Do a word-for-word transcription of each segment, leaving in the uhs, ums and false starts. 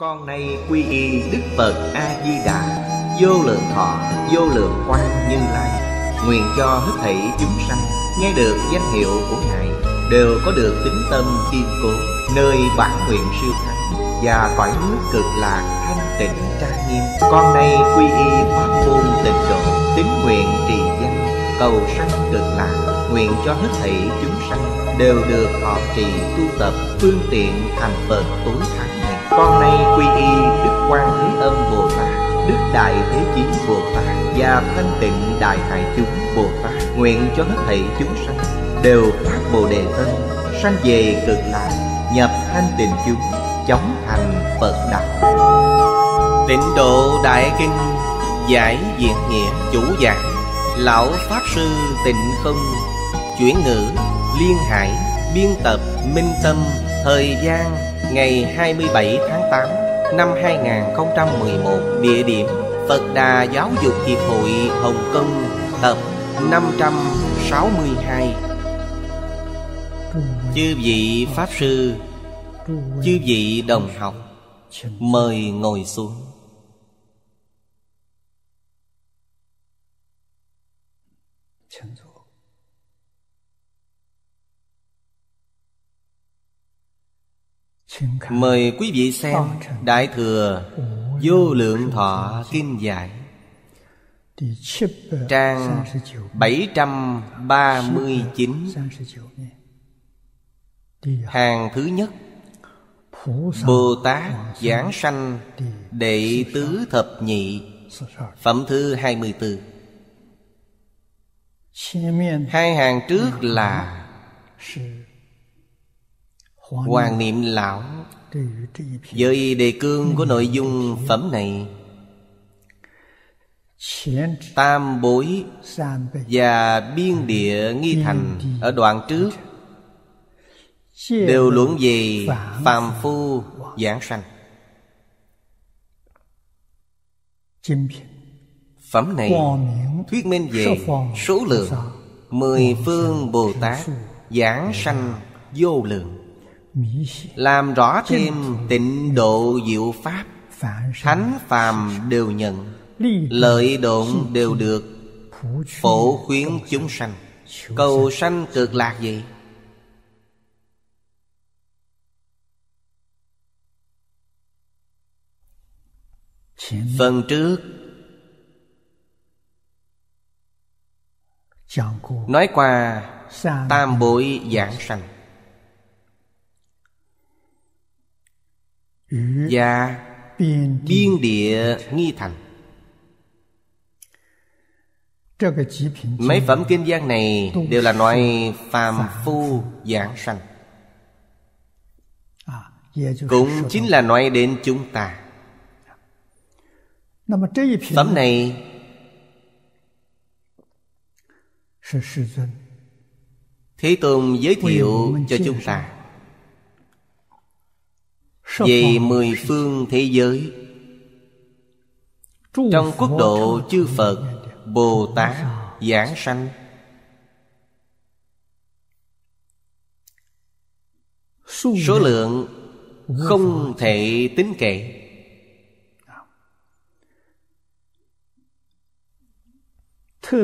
Con nay quy y Đức Phật A Di Đà, vô lượng thọ, vô lượng quang Như Lai. Nguyện cho hết thảy chúng sanh nghe được danh hiệu của Ngài đều có được tín tâm kiên cố, nơi bản nguyện siêu thắng và cõi nước cực lạc thanh tịnh trang nghiêm. Con nay quy y pháp môn tịnh độ, tín nguyện trì danh, cầu sanh cực lạc. Nguyện cho hết thảy chúng sanh đều được họ trì tu tập phương tiện thành Phật tối thắng này. Con nay quy y Đức Quan Thế Âm Bồ Tát, Đức Đại Thế Chí Bồ Tát và Thanh Tịnh Đại Hải Chúng Bồ Tát. Nguyện cho hết thảy chúng sanh đều phát Bồ Đề Tâm, sanh về cực lạc, nhập thanh tịnh chúng, chóng thành Phật đạo. Tịnh độ Đại Kinh giải diễn nghĩa, chủ giảng Lão Pháp Sư Tịnh Không, chuyển ngữ Liên Hải, biên tập Minh Tâm. Thời gian ngày hai mươi bảy tháng tám năm hai nghìn không trăm mười một, địa điểm Phật Đà Giáo Dục Hiệp Hội Hồng Kông, tập năm trăm sáu mươi hai. Chư vị Pháp Sư, chư vị đồng học, mời ngồi xuống. Mời quý vị xem Đại Thừa Vô Lượng Thọ Kinh Giải, trang bảy trăm ba mươi chín, hàng thứ nhất, Bồ Tát giảng sanh đệ tứ thập nhị, phẩm thứ hai mươi tư. Hai hàng trước là Hoàng Niệm Lão với đề cương của nội dung phẩm này, tam bối và biên địa nghi thành ở đoạn trước đều luận về phàm phu giảng sanh. Phẩm này thuyết minh về số lượng mười phương Bồ Tát giảng sanh vô lượng, làm rõ thêm tịnh độ diệu pháp, thánh phàm đều nhận, lợi độn đều được, phổ khuyến chúng sanh, cầu sanh cực lạc vậy. Phần trước nói qua tam bội giảng sanh và biên địa nghi thành. Mấy phẩm kinh văn này đều là nói phàm phu giảng sanh, cũng chính là nói đến chúng ta. Phẩm này Thế Tôn giới thiệu cho chúng ta về mười phương thế giới, trong quốc độ chư Phật Bồ Tát giảng sanh. Số lượng không thể tính kể.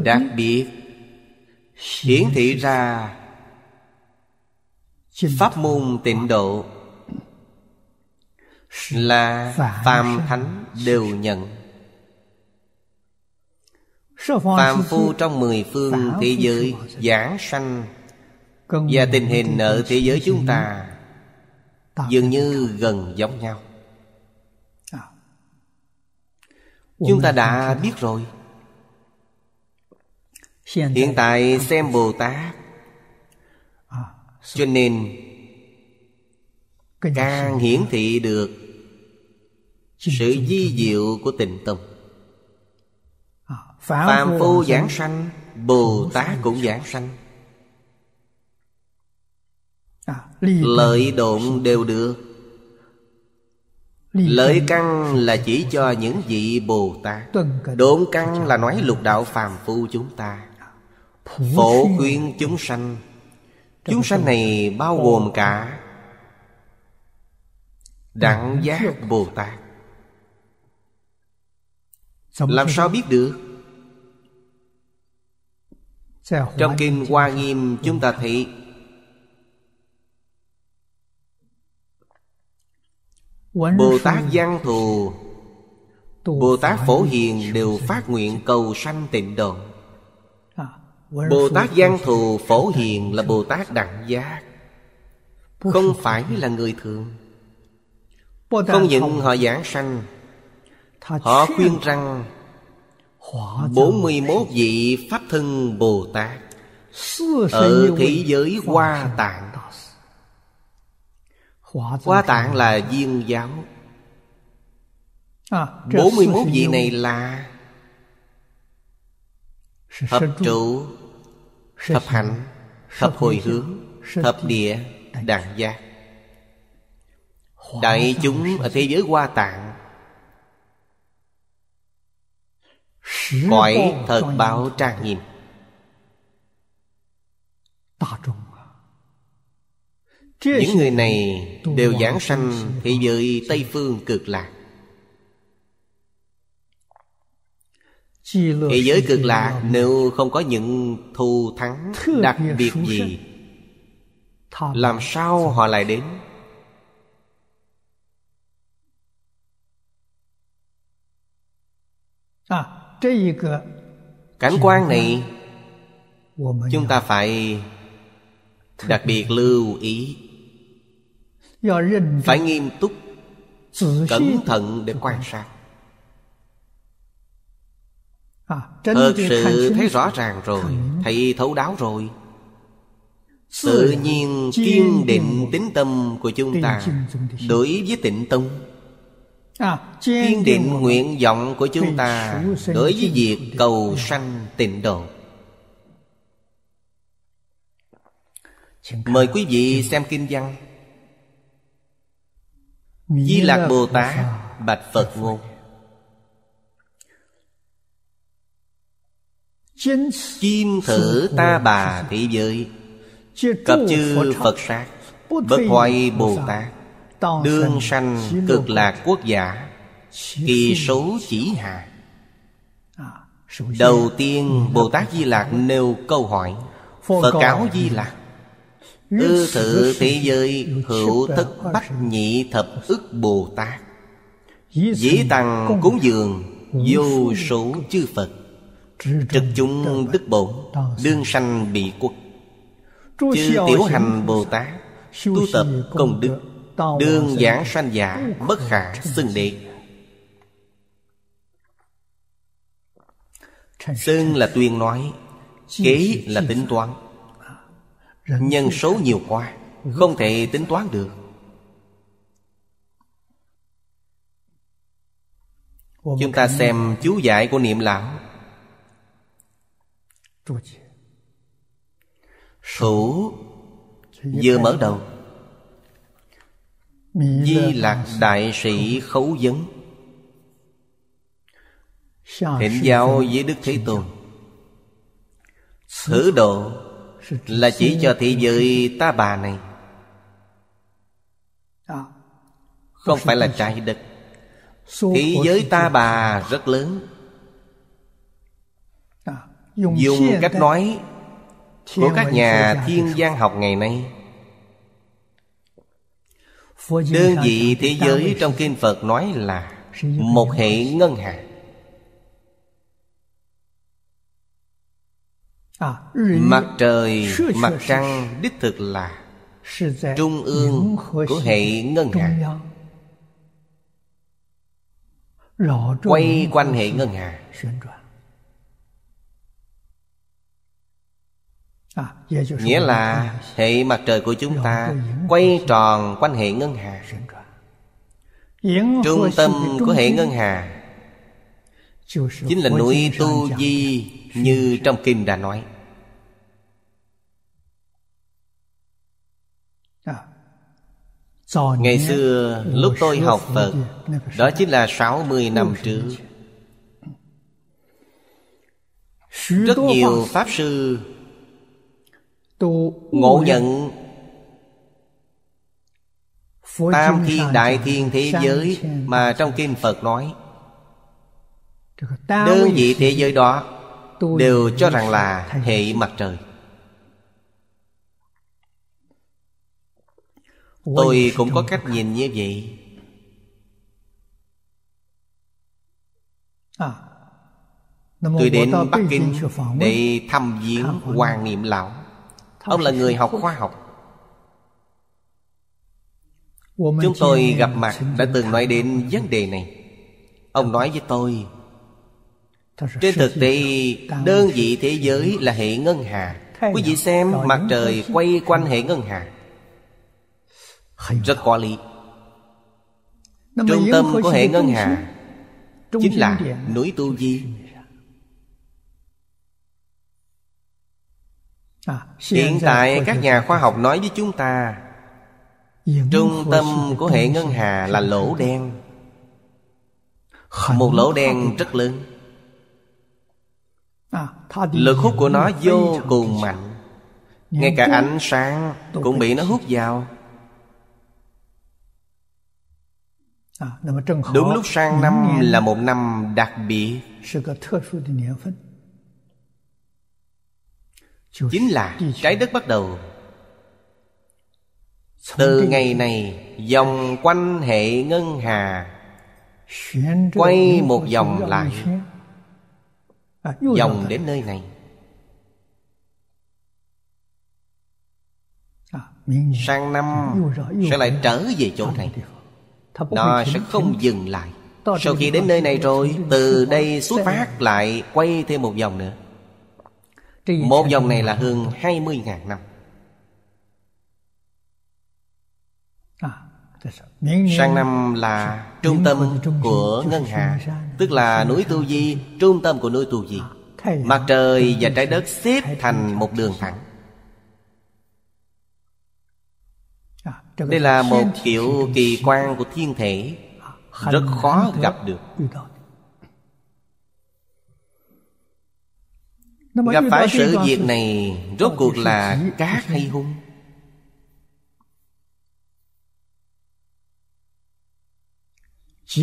Đặc biệt hiển thị ra pháp môn tịnh độ là phàm thánh đều nhận. Phàm phu trong mười phương thế giới giảng sanh, và tình hình ở thế giới chúng ta dường như gần giống nhau. Chúng ta đã biết rồi. Hiện tại xem Bồ Tát, cho nên càng hiển thị được sự vi diệu của tịnh tông. Phàm phu giảng sanh, Bồ Tát cũng giảng sanh, lợi độn đều được. Lợi căn là chỉ cho những vị Bồ Tát, độn căn là nói lục đạo phàm phu chúng ta, phổ khuyên chúng sanh. Chúng sanh này bao gồm cả Đẳng giác Bồ Tát. Làm sao biết được? Trong Kinh Hoa Nghiêm chúng ta thấy Bồ Tát Văn Thù, Bồ Tát Phổ Hiền đều phát nguyện cầu sanh tịnh độ. Bồ Tát Văn Thù, Phổ Hiền là Bồ Tát đẳng giác, không phải là người thường. Không những họ giảng sanh, họ khuyên rằng bốn mươi mốt vị Pháp Thân Bồ Tát ở thế giới Hoa Tạng. Hoa Tạng là Viên giáo. Bốn mươi mốt vị này là thập trụ, thập hạnh, thập hồi hướng, thập địa, đẳng giác. Đại chúng ở thế giới Hoa Tạng, cõi thật báo trang nghiêm. Những người này đều giảng sanh thế giới Tây Phương Cực Lạc. Thế giới Cực Lạc nếu không có những thù thắng đặc biệt gì, làm sao họ lại đến? Cảnh quan này chúng ta phải đặc biệt lưu ý, phải nghiêm túc, cẩn thận để quan sát. Thật sự thấy rõ ràng rồi, thấy thấu đáo rồi, tự nhiên kiên định tín tâm của chúng ta đối với Tịnh Tông, kiên định nguyện vọng của chúng ta đối với việc cầu sanh tịnh độ. Mời quý vị xem kinh văn Di Lạc Bồ Tát bạch Phật ngôn: kim thử ta bà thị giới, cập chư Phật sát, bất hoại Bồ Tát, đương sanh Cực Lạc quốc giả, kỳ số chỉ hạ. Đầu tiên Bồ Tát Di Lạc nêu câu hỏi: Phật cáo Di Lạc, ư thử thế giới hữu thất bách nhị thập ức Bồ Tát, dĩ tăng cúng dường vô số chư Phật, trực chúng đức bổn, đương sanh bị quốc. Chư tiểu hành Bồ Tát, tu tập công đức, đương giảng sanh giả, bất khả xưng đệ. Xưng là tuyên nói, kế là tính toán. Nhân số nhiều quá, không thể tính toán được. Chúng ta xem chú giải của Niệm Lão: thủ vừa mở đầu, Di Lạc đại sĩ khấu vấn, thỉnh giáo với Đức Thế Tôn. Thử độ là chỉ cho thị giới ta bà này, không phải là trái đất. Thị giới ta bà rất lớn, dùng cách nói của các nhà thiên văn học ngày nay, đơn vị thế giới trong kinh Phật nói là một hệ ngân hà. Mặt trời, mặt trăng đích thực là trung ương của hệ ngân hà, quay quanh hệ ngân hà. Nghĩa là hệ mặt trời của chúng ta quay tròn quanh hệ ngân hà. Trung tâm của hệ ngân hà chính là núi Tu Di, như trong kinh đã nói. Ngày xưa lúc tôi học Phật, đó chính là sáu mươi năm trước, rất nhiều Pháp sư ngộ nhận tam thiên đại thiên thế giới mà trong kinh Phật nói, đơn vị thế giới đó đều cho rằng là hệ mặt trời. Tôi cũng có cách nhìn như vậy. Tôi đến Bắc Kinh để thăm viếng Hoàng Niệm Lão. Ông là người học khoa học. Chúng tôi gặp mặt đã từng nói đến vấn đề này. Ông nói với tôi, trên thực tế đơn vị thế giới là hệ ngân hà. Quý vị xem mặt trời quay quanh hệ ngân hà, rất có lý. Trung tâm của hệ ngân hà chính là núi Tu Di. Hiện tại các nhà khoa học nói với chúng ta, trung tâm của hệ ngân hà là lỗ đen, một lỗ đen rất lớn. Lực hút của nó vô cùng mạnh, ngay cả ánh sáng cũng bị nó hút vào. Đúng lúc sang năm là một năm đặc biệt, chính là trái đất bắt đầu từ ngày này vòng quanh hệ ngân hà quay một vòng lại, vòng đến nơi này. Sang năm sẽ lại trở về chỗ này, nó sẽ không dừng lại. Sau khi đến nơi này rồi, từ đây xuất phát lại quay thêm một vòng nữa. Một vòng này là hơn hai mươi nghìn năm. Sang năm là trung tâm của ngân hà, tức là núi Tu Di. Trung tâm của núi Tu Di, mặt trời và trái đất xếp thành một đường thẳng. Đây là một kiểu kỳ quan của thiên thể, rất khó gặp được. Gặp phải sự việc này rốt cuộc là cát hay hung?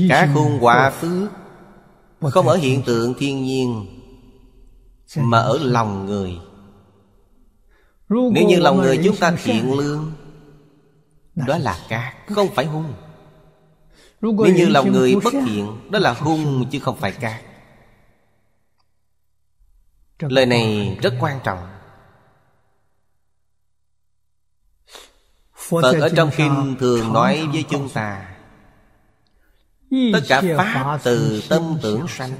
Cát hung quả phước không ở hiện tượng thiên nhiên, mà ở lòng người. Nếu như lòng người chúng ta thiện lương, đó là cát, không phải hung. Nếu như lòng người bất thiện, đó là hung chứ không phải cát. Lời này rất quan trọng. Phật ở trong kinh thường nói với chúng ta, tất cả pháp từ tâm tưởng sanh.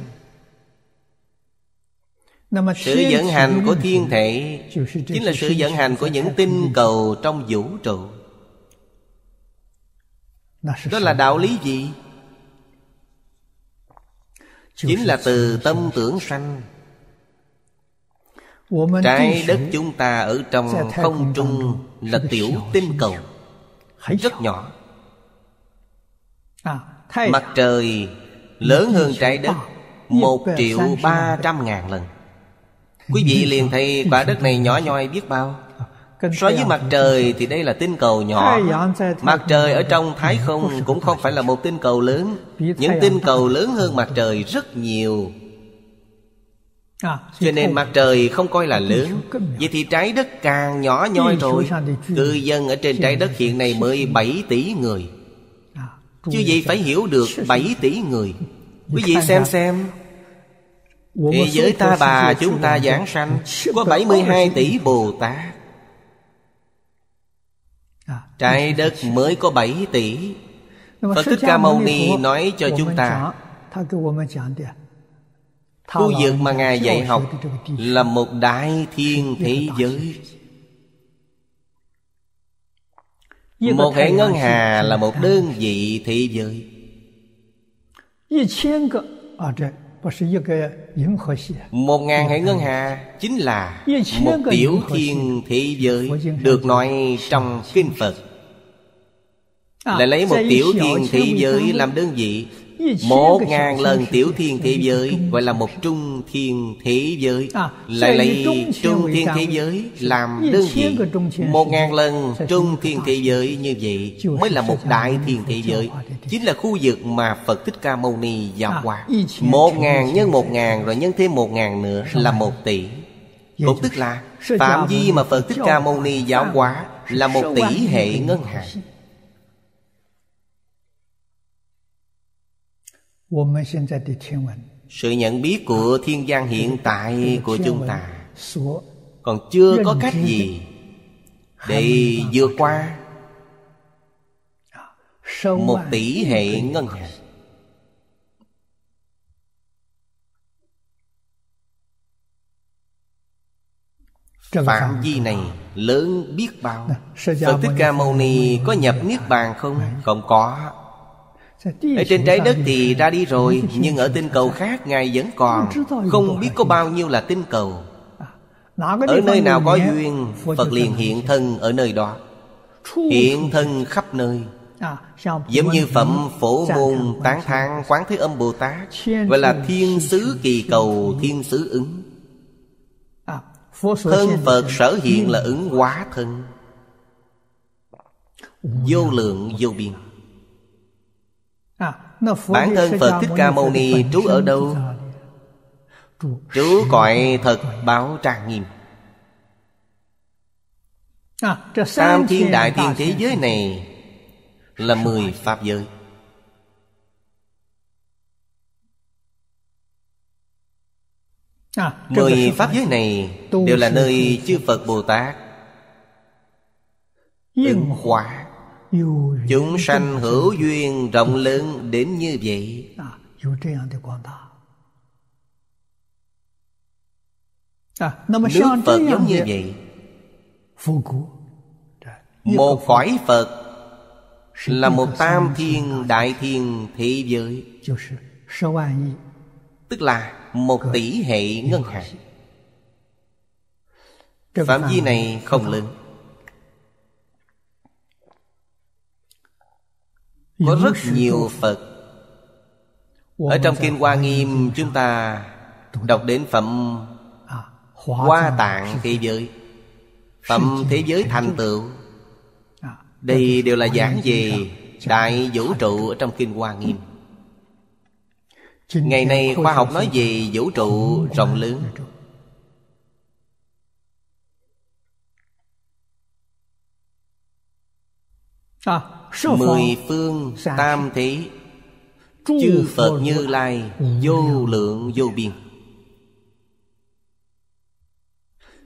Sự dẫn hành của thiên thể chính là sự dẫn hành của những tinh cầu trong vũ trụ. Đó là đạo lý gì? Chính là từ tâm tưởng sanh. Trái đất chúng ta ở trong không trung là tiểu tinh cầu, rất nhỏ. Mặt trời lớn hơn trái đất một triệu ba trăm ngàn lần. Quý vị liền thấy quả đất này nhỏ nhoi biết bao. So với mặt trời thì đây là tinh cầu nhỏ. Mặt trời ở trong thái không cũng không phải là một tinh cầu lớn. Những tinh cầu lớn hơn mặt trời rất nhiều, cho nên mặt trời không coi là lớn. Vậy thì trái đất càng nhỏ nhoi rồi. Cư dân ở trên trái đất hiện nay mới bảy tỷ người. Chứ vậy phải hiểu được bảy tỷ người. Quý vị xem xem, thế giới ta bà chúng ta giảng sanh có bảy mươi hai tỷ Bồ Tát. Trái đất mới có bảy tỷ. Phật Thích Ca Mâu Ni nói cho chúng ta, khu vực mà Ngài dạy học là một đại thiên thế giới. Một hệ ngân hà là một đơn vị thế giới. Một ngàn hệ ngân hà chính là một tiểu thiên thế giới, được nói trong kinh Phật. Lại lấy một tiểu thiên thế giới làm đơn vị, Một ngàn lần tiểu thiên thế giới gọi là một trung thiên thế giới, lại lấy trung thiên thế giới làm đơn vị. Một ngàn lần trung thiên thế giới như vậy mới là một đại thiên thế giới, chính là khu vực mà Phật Thích Ca Mâu Ni vào qua. Một ngàn nhân một ngàn rồi nhân thêm một ngàn nữa là một tỷ. Cũng tức là phạm vi mà Phật Thích Ca Mâu Ni giáo hóa là một tỷ hệ ngân hàng. Sự nhận biết của thiên văn hiện tại của chúng ta còn chưa có cách gì để vượt qua một tỷ hệ ngân hàng. Phạm vi này lớn biết bao. Phật Thích Ca Mâu Ni có nhập Niết Bàn không? Không có. Ở trên trái đất thì ra đi rồi, nhưng ở tinh cầu khác Ngài vẫn còn. Không biết có bao nhiêu là tinh cầu. Ở nơi nào có duyên, Phật liền hiện thân ở nơi đó, hiện thân khắp nơi. Giống như phẩm Phổ Môn tán thán Quán Thế Âm Bồ Tát, gọi là thiên sứ kỳ cầu, thiên sứ ứng. Thân Phật sở hiện là ứng hóa thân, vô lượng vô biên. Bản thân Phật Thích Ca Mâu Ni trú ở đâu? Trú cõi thật báo trang nghiêm. Tam thiên đại thiên thế giới này là mười pháp giới. Mười pháp giới này đều là nơi chư Phật Bồ Tát ứng hóa. Chúng sanh hữu duyên rộng lớn đến như vậy. Nước Phật giống như vậy. Một cõi Phật là một tam thiên đại thiên thế giới, tức là một tỷ hệ ngân hàng. Phạm vi này không lớn. Có rất nhiều Phật. Ở trong Kinh Hoa Nghiêm chúng ta đọc đến phẩm Hoa Tạng thế giới, phẩm thế giới thành tựu. Đây đều là giảng về đại vũ trụ ở trong Kinh Hoa Nghiêm. Ngày nay khoa học nói về vũ trụ rộng lớn. Mười phương tam thế, chư Phật Như Lai vô lượng vô biên.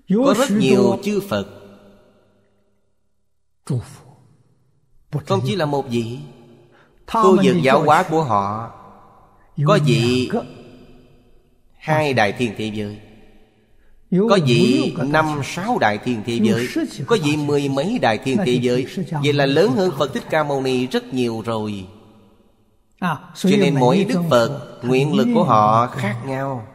Có rất nhiều chư Phật, không chỉ là một vị. Khu vực giáo hóa của họ có vị hai đại thiên thế giới, có vị năm sáu đại thiên thế giới, có vị mười mấy đại thiên thế giới. Vậy là lớn hơn Phật Thích Ca Mâu Ni rất nhiều rồi. Cho nên mỗi Đức Phật nguyện lực của họ khác nhau.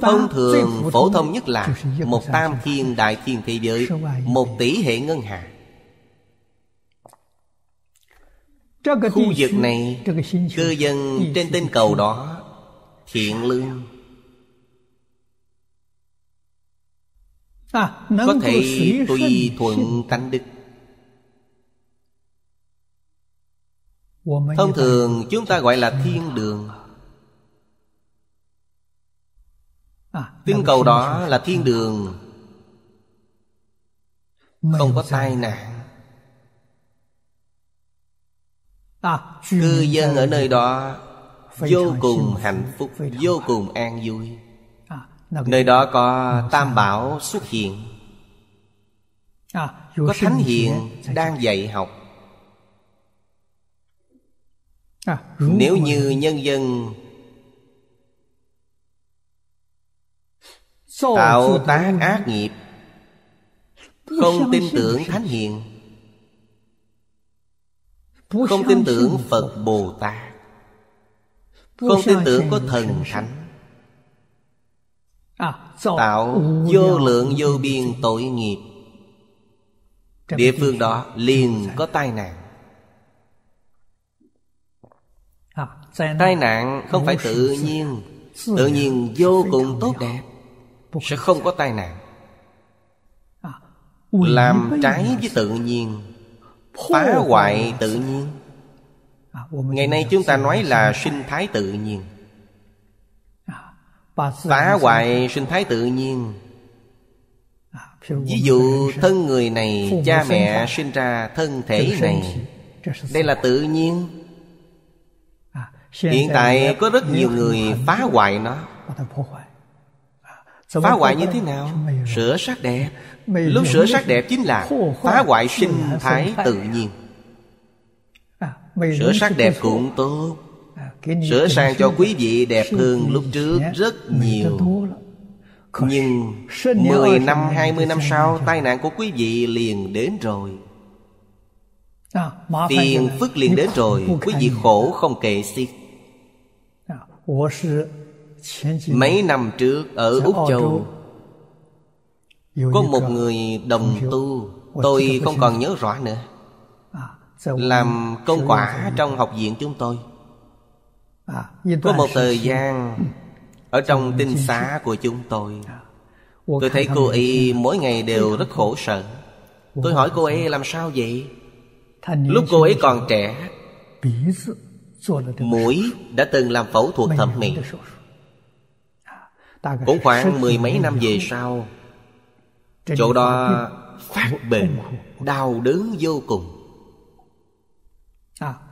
Thông thường phổ thông nhất là một tam thiên đại thiên thế giới, một tỷ hệ ngân hà. Khu vực này, cư dân trên tinh cầu đó thiện lương, có thể tùy thuận tánh đức. Thông thường chúng ta gọi là thiên đường. Tinh cầu đó là thiên đường, không có tai nạn. Cư dân ở nơi đó vô cùng hạnh phúc, vô cùng an vui. Nơi đó có Tam Bảo xuất hiện, có Thánh Hiền đang dạy học. Nếu như nhân dân tạo tác ác nghiệp, không tin tưởng Thánh Hiền, không tin tưởng Phật Bồ Tát, không tin tưởng có thần thánh, tạo vô lượng vô biên tội nghiệp, địa phương đó liền có tai nạn. Tai nạn không phải tự nhiên, tự nhiên vô cùng tốt đẹp, sẽ không có tai nạn. Làm trái với tự nhiên, phá hoại tự nhiên. Ngày nay chúng ta nói là sinh thái tự nhiên. Phá hoại sinh thái tự nhiên. Ví dụ thân người này, cha mẹ sinh ra thân thể này, đây là tự nhiên. Hiện tại có rất nhiều người phá hoại nó. Phá hoại như thế nào? Sửa sắc đẹp. Lúc sửa sắc đẹp chính là phá hoại sinh thái tự nhiên. Sửa sắc đẹp cũng tốt, sửa sang cho quý vị đẹp hơn lúc trước rất nhiều. Nhưng mười năm, hai mươi năm sau, tai nạn của quý vị liền đến rồi, phiền phức liền đến rồi, quý vị khổ không kể xiết. Mấy năm trước ở Úc Châu có một người đồng tu, tôi không còn nhớ rõ nữa, làm công quả trong học viện chúng tôi. Có một thời gian ở trong tinh xá của chúng tôi, tôi thấy cô ấy mỗi ngày đều rất khổ sở. Tôi hỏi cô ấy làm sao vậy. Lúc cô ấy còn trẻ, mũi đã từng làm phẫu thuật thẩm mỹ. Cũng khoảng mười mấy năm về sau, chỗ đó phát bệnh, đau đớn vô cùng,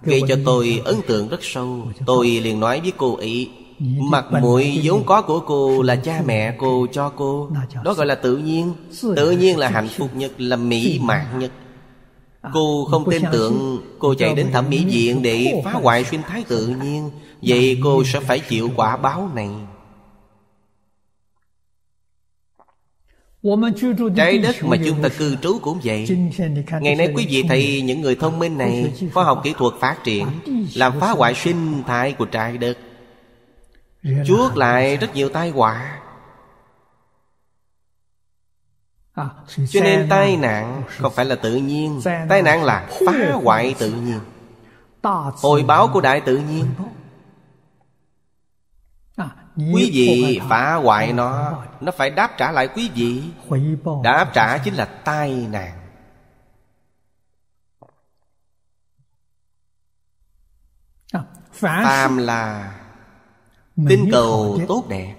gây cho tôi ấn tượng rất sâu. Tôi liền nói với cô ấy, mặt mũi vốn có của cô là cha mẹ cô cho cô, đó gọi là tự nhiên. Tự nhiên là hạnh phúc nhất, là mỹ mãn nhất. Cô không tin tưởng, cô chạy đến thẩm mỹ viện để phá hoại sinh thái tự nhiên, vậy cô sẽ phải chịu quả báo này. Trái đất mà chúng ta cư trú cũng vậy. Ngày nay quý vị thấy những người thông minh này, khoa học kỹ thuật phát triển, làm phá hoại sinh thái của trái đất, chuốc lại rất nhiều tai họa. Cho nên tai nạn không phải là tự nhiên, tai nạn là phá hoại tự nhiên. Hồi báo của đại tự nhiên, quý vị phá hoại nó, nó phải đáp trả lại quý vị. Đáp trả chính là tai nạn. Phàm là tinh cầu tốt đẹp.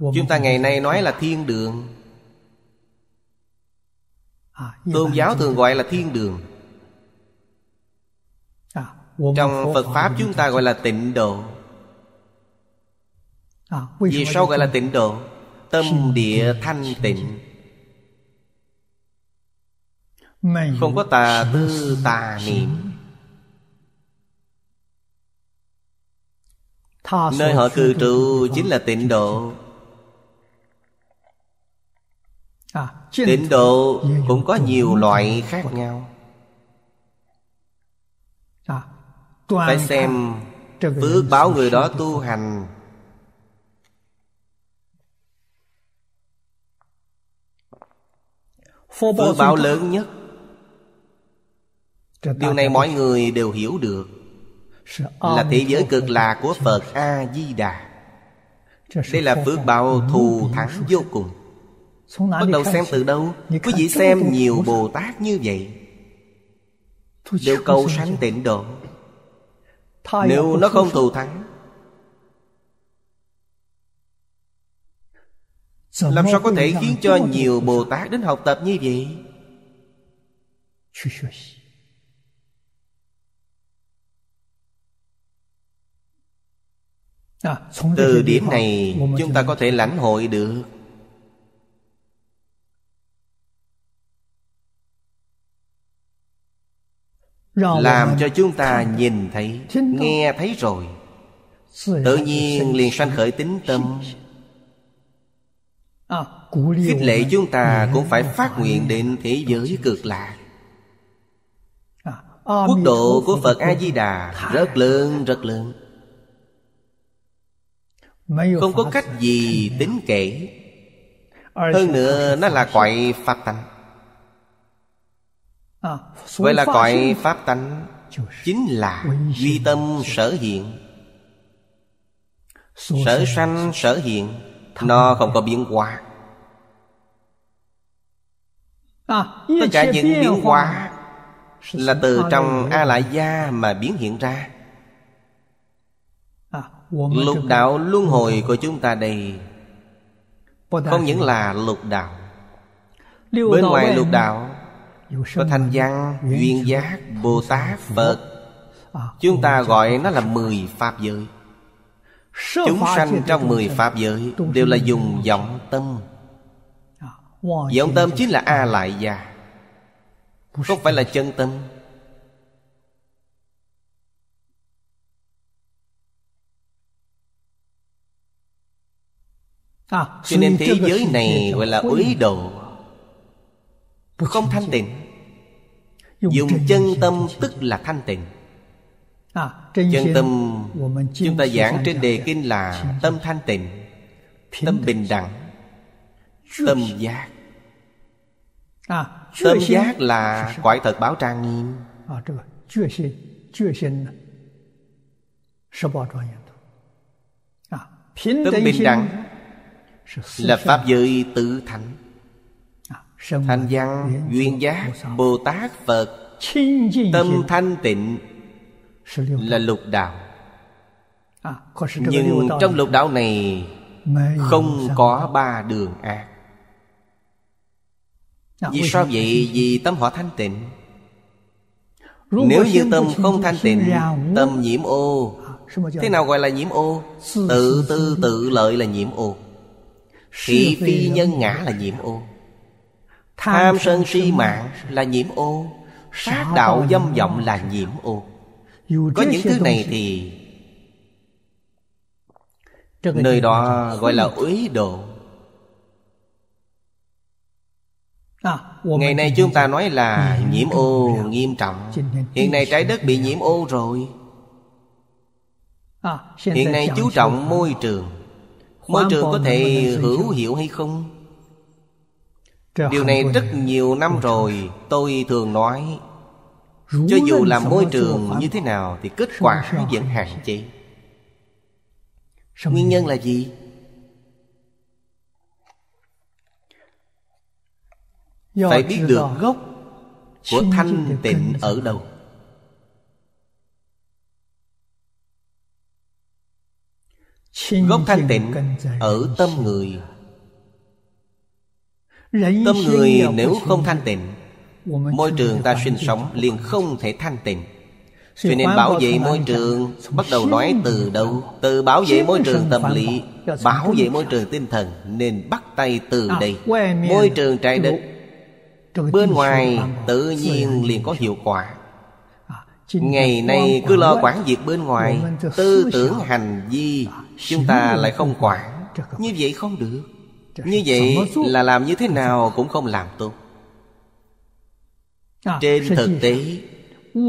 Chúng ta ngày nay nói là thiên đường, tôn giáo thường gọi là thiên đường. Trong Phật Pháp chúng ta gọi là tịnh độ. Vì sao gọi là tịnh độ? Tâm địa thanh tịnh, không có tà tư tà niệm. Nơi họ cư trú chính là tịnh độ. Tịnh độ cũng có nhiều loại khác nhau, phải xem phước báo người đó tu hành. Phước báo lớn nhất, điều này mọi người đều hiểu được, là thế giới cực lạc của Phật A Di Đà. Đây là phước báo thù thắng vô cùng. Bắt đầu xem từ đâu? Quý vị xem nhiều Bồ Tát như vậy đều cầu sanh tịnh độ. Nếu nó không thù thắng, làm sao có thể khiến cho nhiều Bồ Tát đến học tập như vậy? Từ điểm này chúng ta có thể lãnh hội được, làm cho chúng ta nhìn thấy, nghe thấy rồi, tự nhiên liền sanh khởi tín tâm. Khích lệ chúng ta cũng phải phát nguyện đến thế giới cực lạc. Quốc độ của Phật A Di Đà rất lớn, rất lớn, không có cách gì tính kể. Hơn nữa nó là cõi pháp tánh. Vậy là cõi pháp tánh chính là duy tâm sở hiện. Sở sanh sở hiện, nó không có biến hóa. Tất cả những biến hóa là từ trong A Lại Gia mà biến hiện ra. Lục đạo luân hồi của chúng ta đây không những là lục đạo, bên ngoài lục đạo có Thanh Văn, Duyên Giác, Bồ Tát, Phật. Chúng ta gọi nó là mười pháp giới. Chúng sanh trong mười pháp giới đều là dùng vọng tâm. Vọng tâm chính là A Lại Gia, không phải là chân tâm. Cho nên thế giới này gọi là uế độ, không thanh tịnh. Dùng chân tâm tức là thanh tịnh. Chân tâm chúng ta giảng trên đề kinh là tâm thanh tịnh, tâm bình đẳng, tâm giác. Tâm giác là quả thật báo trang nghiêm. Tâm bình đẳng là pháp giới tự thánh. Thanh Văn, Duyên Giác, Bồ Tát, Phật. Tâm thanh tịnh là lục đạo. Nhưng trong lục đạo này không có ba đường ác. Vì sao vậy? Vì tâm họ thanh tịnh. Nếu như tâm không thanh tịnh, tâm nhiễm ô. Thế nào gọi là nhiễm ô? Tự tư tự lợi là nhiễm ô. Thị phi nhân ngã là nhiễm ô. Tham sân si mạng là nhiễm ô. Sát đạo dâm vọng là nhiễm ô. Có những thứ này thì nơi đó gọi là uế độ. Ngày nay chúng ta nói là nhiễm ô nghiêm trọng. Hiện nay trái đất bị nhiễm ô rồi. Hiện nay chú trọng môi trường. Môi trường có thể hữu hiệu hay không? Điều này rất nhiều năm rồi tôi thường nói. Cho dù làm môi trường như thế nào thì kết quả vẫn hạn chế. Nguyên nhân là gì? Phải biết được gốc của thanh tịnh ở đâu. Gốc thanh tịnh ở tâm người. Tâm người nếu không thanh tịnh, môi trường ta sinh sống liền không thể thanh tịnh. Cho nên bảo vệ môi trường bắt đầu nói từ đâu? Từ bảo vệ môi trường tâm lý, bảo vệ môi trường tinh thần, nên bắt tay từ đây. Môi trường trái đất bên ngoài tự nhiên liền có hiệu quả. Ngày nay cứ lo quản việc bên ngoài, tư tưởng hành vi chúng ta lại không quản. Như vậy không được. Như vậy là làm như thế nào cũng không làm tốt. Trên thực tế,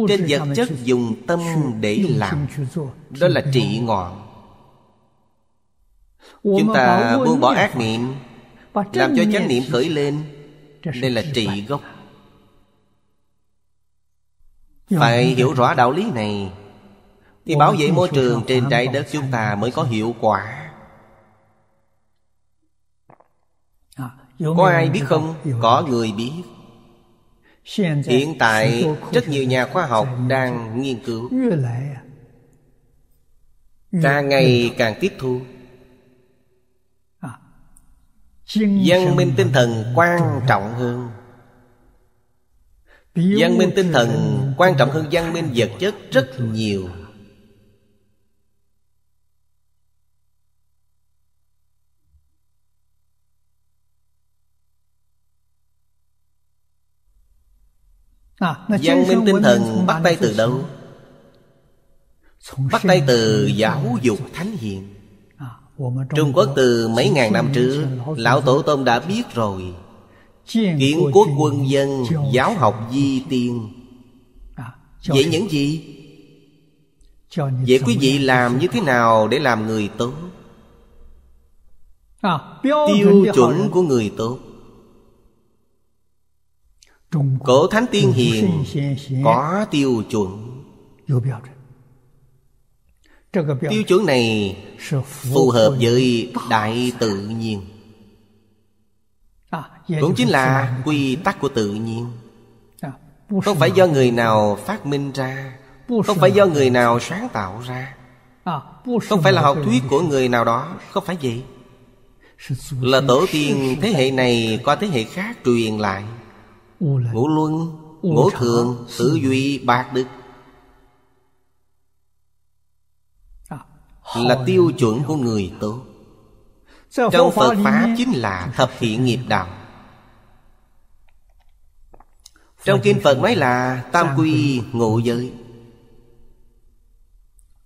trên vật chất dùng tâm để làm, đó là trị ngọn. Chúng ta buông bỏ ác niệm, làm cho chánh niệm khởi lên, đây là trị gốc. Phải hiểu rõ đạo lý này thì bảo vệ môi trường trên trái đất chúng ta mới có hiệu quả. Có ai biết không? Có người biết. Hiện tại rất nhiều nhà khoa học đang nghiên cứu, càng ngày càng tiếp thu. Văn minh tinh thần quan trọng hơn. Văn minh tinh thần quan trọng hơn văn minh vật chất rất nhiều. Văn minh tinh thần bắt tay từ đâu? Bắt tay từ giáo dục thánh hiền. Trung Quốc từ mấy ngàn năm trước, Lão Tổ Tông đã biết rồi. Kiến quốc quân dân, giáo học di tiên. Vậy những gì? Vậy quý vị làm như thế nào để làm người tốt? tiêu chuẩn của người tốt. Cổ thánh tiên hiền có tiêu chuẩn. Tiêu chuẩn này phù hợp với đại tự nhiên, cũng chính là quy tắc của tự nhiên, không phải do người nào phát minh ra, không phải do người nào sáng tạo ra, không phải là học thuyết của người nào đó, không phải vậy. Là tổ tiên thế hệ này qua thế hệ khác truyền lại. Ngũ luân, ngũ thường, tử duy, bạc đức là tiêu chuẩn của người tốt. Trong Phật Pháp chính là thập thiện nghiệp đạo. Trong Kinh Phật nói là tam quy ngộ giới.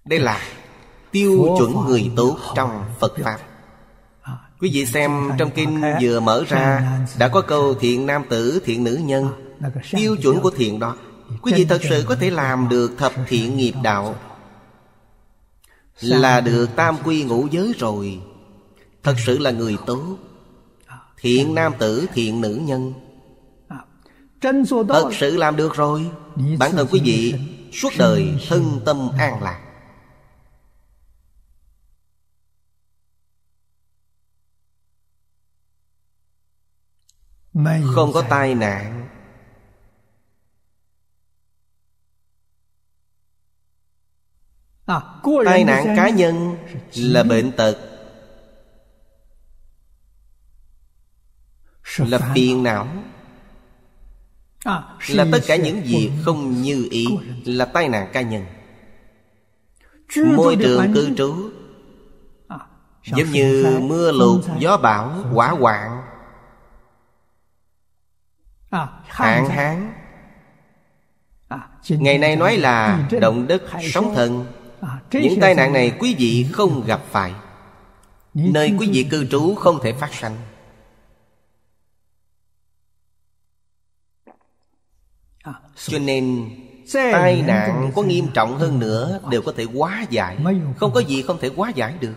Đây là tiêu chuẩn người tốt trong Phật Pháp. Quý vị xem trong kinh vừa mở ra đã có câu thiện nam tử, thiện nữ nhân. Tiêu chuẩn của thiện đó, quý vị thật sự có thể làm được thập thiện nghiệp đạo, là được tam quy ngũ giới rồi, thật sự là người tốt. Thiện nam tử, thiện nữ nhân, thật sự làm được rồi, bản thân quý vị suốt đời thân tâm an lạc. Không có tai nạn, tai nạn cá nhân là bệnh tật, là phiền não, là tất cả những gì không như ý, là tai nạn cá nhân. Môi trường cư trú giống như mưa lụt, gió bão, hỏa hoạn, hạn hán. Ngày nay nói là động đất, sóng thần. Những tai nạn này quý vị không gặp phải, nơi quý vị cư trú không thể phát sanh. Cho nên tai nạn có nghiêm trọng hơn nữa đều có thể hóa giải, không có gì không thể hóa giải được.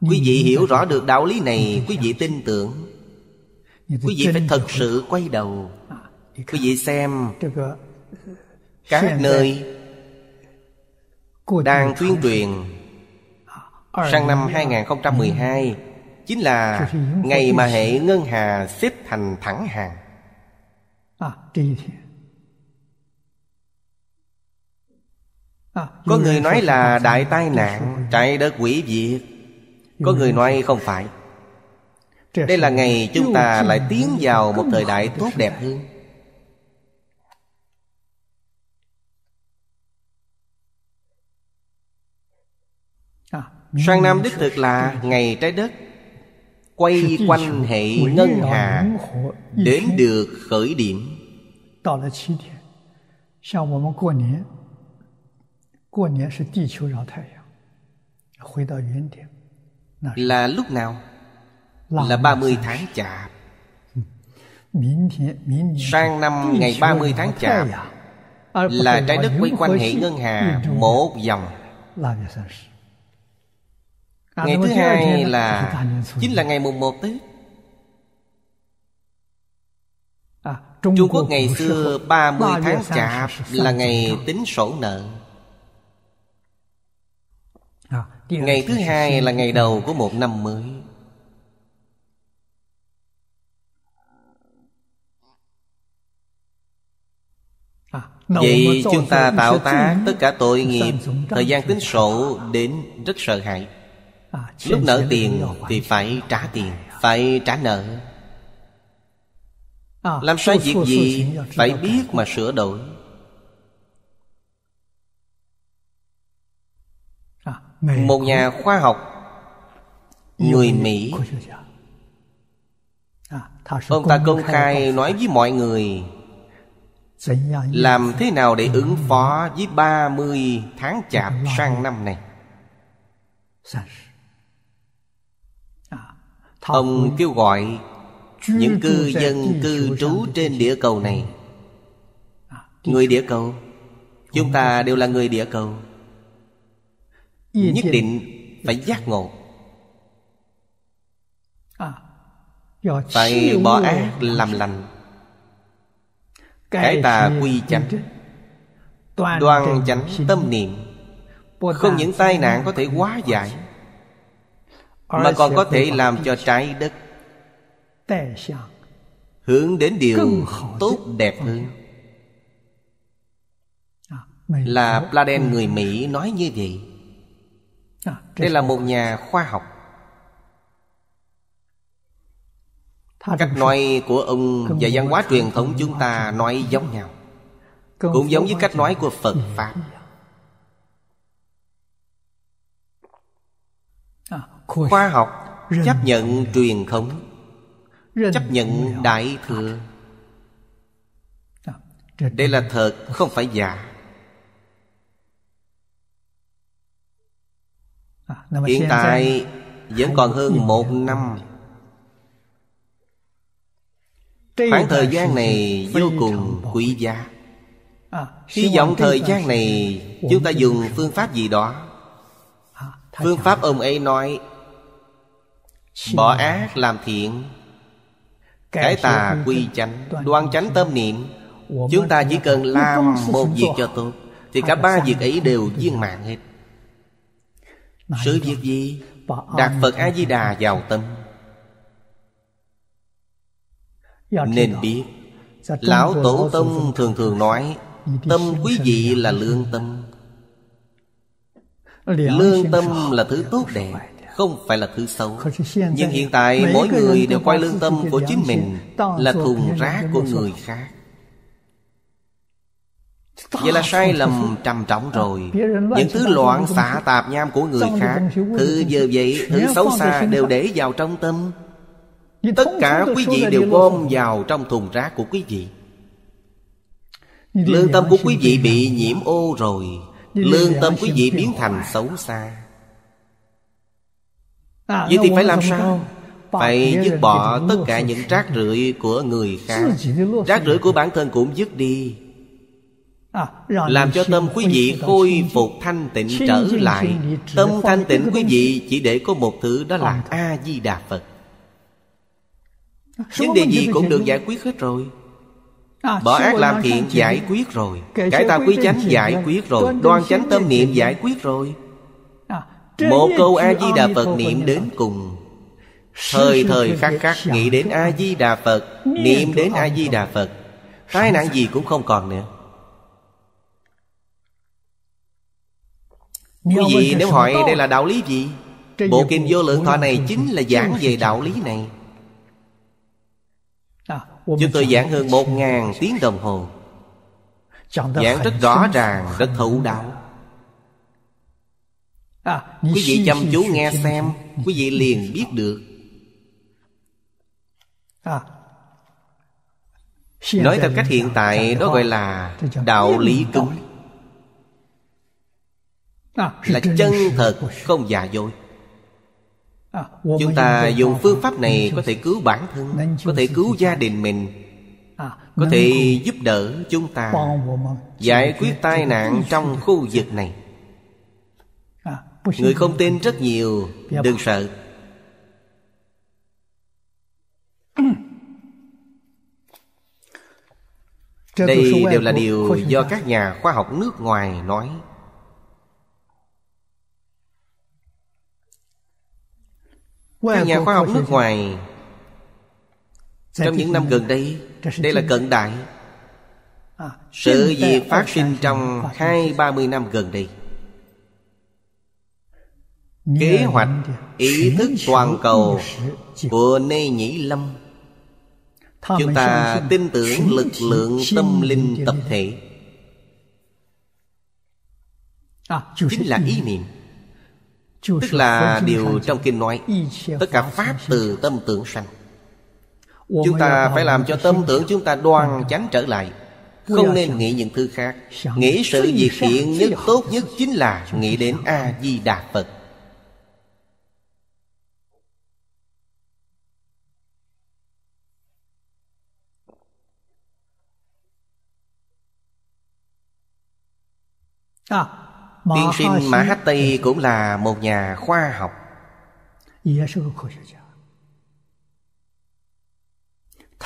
Quý vị hiểu rõ được đạo lý này, quý vị tin tưởng, quý vị phải thật sự quay đầu. Quý vị xem các nơi đang tuyên truyền sang năm hai không một hai chính là ngày mà hệ ngân hà xếp thành thẳng hàng. Có người nói là đại tai nạn, trái đất hủy diệt. Có người nói không phải, đây là ngày chúng ta lại tiến vào một thời đại tốt đẹp hơn. Sang năm đích thực là ngày trái đất quay quanh hệ ngân hà đến được khởi điểm. Là lúc nào? Là ba mươi tháng chạp. Sang năm ngày ba mươi tháng chạp là trái đất quay quanh hệ ngân hà một vòng. Ngày thứ hai là chính là ngày mùng một Tết. Trung Quốc ngày xưa ba mươi tháng chạp là ngày tính sổ nợ. Ngày thứ hai là ngày đầu của một năm mới. Vậy chúng ta tạo tác tất cả tội nghiệp, thời gian tính sổ đến rất sợ hãi. Lúc nợ tiền thì phải trả tiền, phải trả nợ. Làm sai việc gì phải biết mà sửa đổi. Một nhà khoa học người Mỹ, ông ta công khai nói với mọi người làm thế nào để ứng phó với ba mươi tháng chạp sang năm này. Ông kêu gọi những cư dân cư trú trên địa cầu này. Người địa cầu, chúng ta đều là người địa cầu, nhất định phải giác ngộ. phải bỏ ác làm lành, cải tà quy chánh, đoan chánh tâm niệm. Không những tai nạn có thể hóa giải, mà còn có thể làm cho trái đất hướng đến điều tốt đẹp hơn. Là Bladen người Mỹ nói như vậy. Đây là một nhà khoa học. Cách nói của ông và văn hóa truyền thống chúng ta nói giống nhau, cũng giống với cách nói của Phật Pháp. Khoa học chấp nhận truyền thống, chấp nhận đại thừa. Đây là thật, không phải giả. Hiện tại vẫn còn hơn một năm. Khoảng thời gian này vô cùng quý giá. Hy vọng thời gian này chúng ta dùng phương pháp gì đó. Phương pháp ông ấy nói: bỏ ác làm thiện, cải tà quy chánh, đoan chánh tâm niệm. Chúng ta chỉ cần làm một việc cho tốt thì cả ba việc ấy đều viên mãn hết. Sự việc gì? Đặt Phật A Di Đà vào tâm. Nên biết Lão Tổ Tông thường thường nói tâm quý vị là lương tâm. Lương tâm là thứ tốt đẹp, không phải là thứ xấu. Nhưng hiện tại mỗi người đều coi lương tâm của chính mình là thùng rác của người khác. Vậy là sai lầm trầm trọng rồi. Những thứ loạn xạ tạp nham của người khác, thứ dơ vậy, thứ xấu xa đều để vào trong tâm. Tất cả quý vị đều gom vào trong thùng rác của quý vị. Lương tâm của quý vị bị nhiễm ô rồi, lương tâm quý vị biến thành xấu xa. Vậy thì phải làm sao? Phải dứt bỏ tất cả những rác rưởi của người khác. Rác rưởi của bản thân cũng dứt đi, làm cho tâm quý vị khôi phục thanh tịnh trở lại. Tâm thanh tịnh quý vị chỉ để có một thứ, đó là A Di Đà Phật. Vấn đề gì cũng được giải quyết hết rồi. Bỏ ác làm thiện giải quyết rồi, cải tà quy chánh giải quyết rồi, đoan chánh tâm niệm giải quyết rồi. Một câu A Di Đà Phật niệm đến cùng, thời thời khắc khắc nghĩ đến A Di Đà Phật, niệm đến A Di Đà Phật, tai nạn gì cũng không còn nữa. Quý vị nếu hỏi đây là đạo lý gì? Bộ Kinh Vô Lượng Thọ này chính là giảng về đạo lý này. Chúng tôi giảng hơn một ngàn tiếng đồng hồ, giảng rất rõ ràng, rất thấu đạo. Quý vị chăm chú nghe xem, quý vị liền biết được. Nói theo cách hiện tại, đó gọi là đạo lý cứng, là chân thật, không giả dối. Chúng ta dùng phương pháp này có thể cứu bản thân, có thể cứu gia đình mình, có thể giúp đỡ chúng ta giải quyết tai nạn trong khu vực này. Người không tin rất nhiều, đừng sợ. Đây đều là điều do các nhà khoa học nước ngoài nói. Các nhà khoa học nước ngoài trong những năm gần đây, đây là cận đại, sự việc phát sinh trong hai ba mươi năm gần đây, kế hoạch ý thức toàn cầu của Nê Nhĩ Lâm. Chúng ta tin tưởng lực lượng tâm linh tập thể chính là ý niệm, tức là điều trong kinh nói tất cả pháp từ tâm tưởng sanh. Chúng ta phải làm cho tâm tưởng chúng ta đoan chánh trở lại, không nên nghĩ những thứ khác. Nghĩ sự việc thiện nhất, tốt nhất chính là nghĩ đến A Di Đà Phật. À, tiên sinh Mahathir cũng là một nhà khoa học.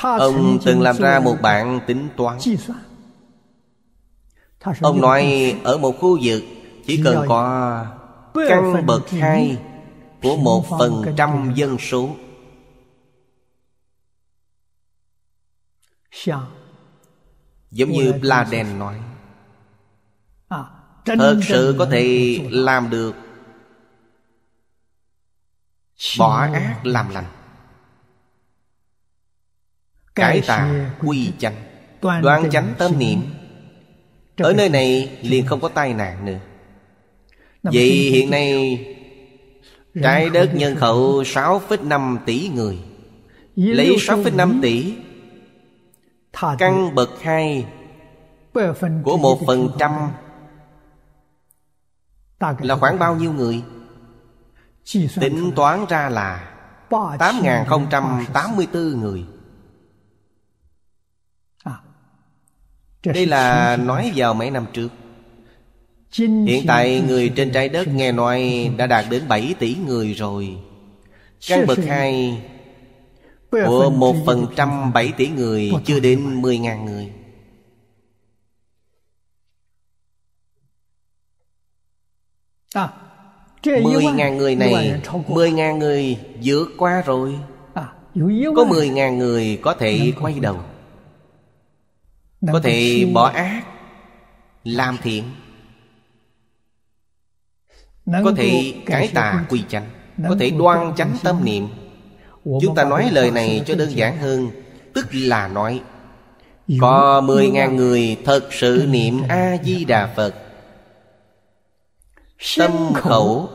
Ông từng làm ra một bảng tính toán. Ông nói ở một khu vực chỉ cần có căn bậc hai của một phần trăm dân số, giống như Bladen nói, thật sự có thể làm được bỏ ác làm lành, cải tà quy chánh, đoan chánh tâm niệm. Ở nơi này liền không có tai nạn nữa. Vậy hiện nay trái đất nhân khẩu sáu phẩy năm tỷ người, lấy sáu phẩy năm tỷ căn bậc hai của một phần trăm là khoảng bao nhiêu người? Tính toán ra là tám nghìn không trăm tám mươi tư người. Đây là nói vào mấy năm trước. Hiện tại người trên trái đất nghe nói đã đạt đến bảy tỷ người rồi. Căn bậc hai của một phần trăm bảy tỷ người chưa đến mười nghìn người. Mười nghìn người này, mười nghìn người vượt qua rồi. Có mười nghìn người có thể quay đầu, có thể bỏ ác làm thiện, có thể cải tà quy chánh, có thể đoan chánh tâm niệm. Chúng ta nói lời này cho đơn giản hơn, tức là nói có mười nghìn người thật sự niệm A Di Đà Phật, tâm khẩu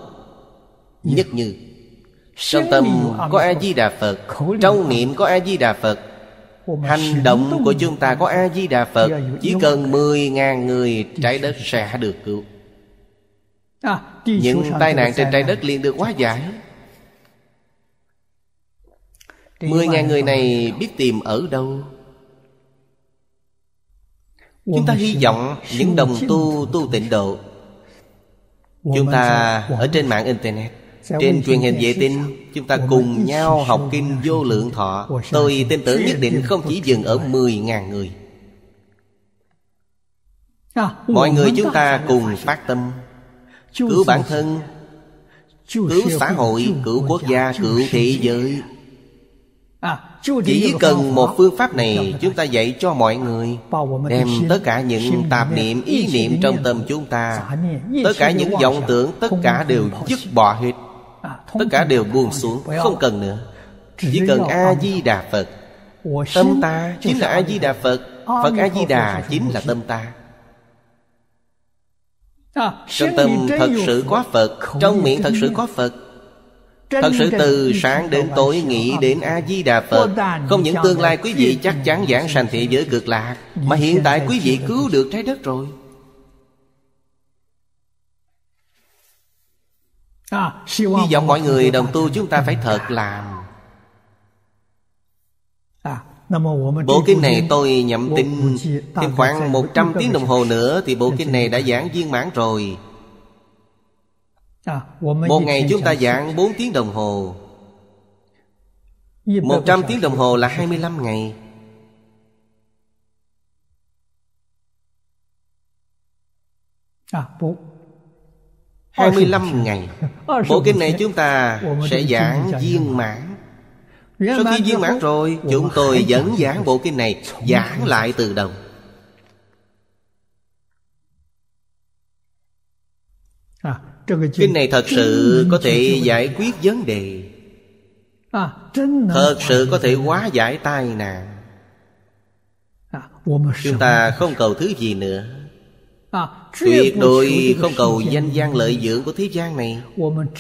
nhất như. Trong tâm có A Di Đà Phật, trong niệm có A Di Đà Phật, hành động của chúng ta có A Di Đà Phật. Chỉ cần mười nghìn người, trái đất sẽ được cứu. Những tai nạn trên trái đất liền được hóa giải. mười nghìn người này biết tìm ở đâu? Chúng ta hy vọng những đồng tu tu tịnh độ. Chúng ta ở trên mạng Internet, trên truyền hình vệ tinh, chúng ta cùng nhau học Kinh Vô Lượng Thọ. Tôi tin tưởng nhất định không chỉ dừng ở mười nghìn người. Mọi người chúng ta cùng phát tâm cứu bản thân, cứu xã hội, cứu quốc gia, cứu thế giới. Chỉ cần một phương pháp này chúng ta dạy cho mọi người, đem tất cả những tạp niệm, ý niệm trong tâm chúng ta, tất cả những vọng tưởng, tất cả đều dứt bỏ hết, tất cả đều buông xuống, không cần nữa. Chỉ cần A-di-đà Phật. Tâm ta chính là A-di-đà Phật, Phật A-di-đà chính là tâm ta. Trong tâm thật sự có Phật, trong miệng thật sự có Phật. Thật sự từ sáng đến tối nghĩ đến A-di-đà Phật, không những tương lai quý vị chắc chắn giảng sanh thế giới cực lạc, mà hiện tại quý vị cứu được trái đất rồi. Hy vọng mọi người đồng tu chúng ta phải thật làm. Bộ kinh này tôi nhậm tin thêm khoảng một trăm tiếng đồng hồ nữa thì bộ kinh này đã giảng viên mãn rồi. Một ngày chúng ta giảng bốn tiếng đồng hồ, một trăm tiếng đồng hồ là hai mươi lăm ngày. hai mươi lăm ngày bộ kinh này chúng ta sẽ giảng viên mãn. Sau khi viên mãn rồi, chúng tôi vẫn giảng bộ kinh này, giảng lại từ đầu. Kinh này thật sự có thể giải quyết vấn đề, thật sự có thể hóa giải tai nạn. Chúng ta không cầu thứ gì nữa, tuyệt đối không cầu danh vang lợi dưỡng của thế gian này.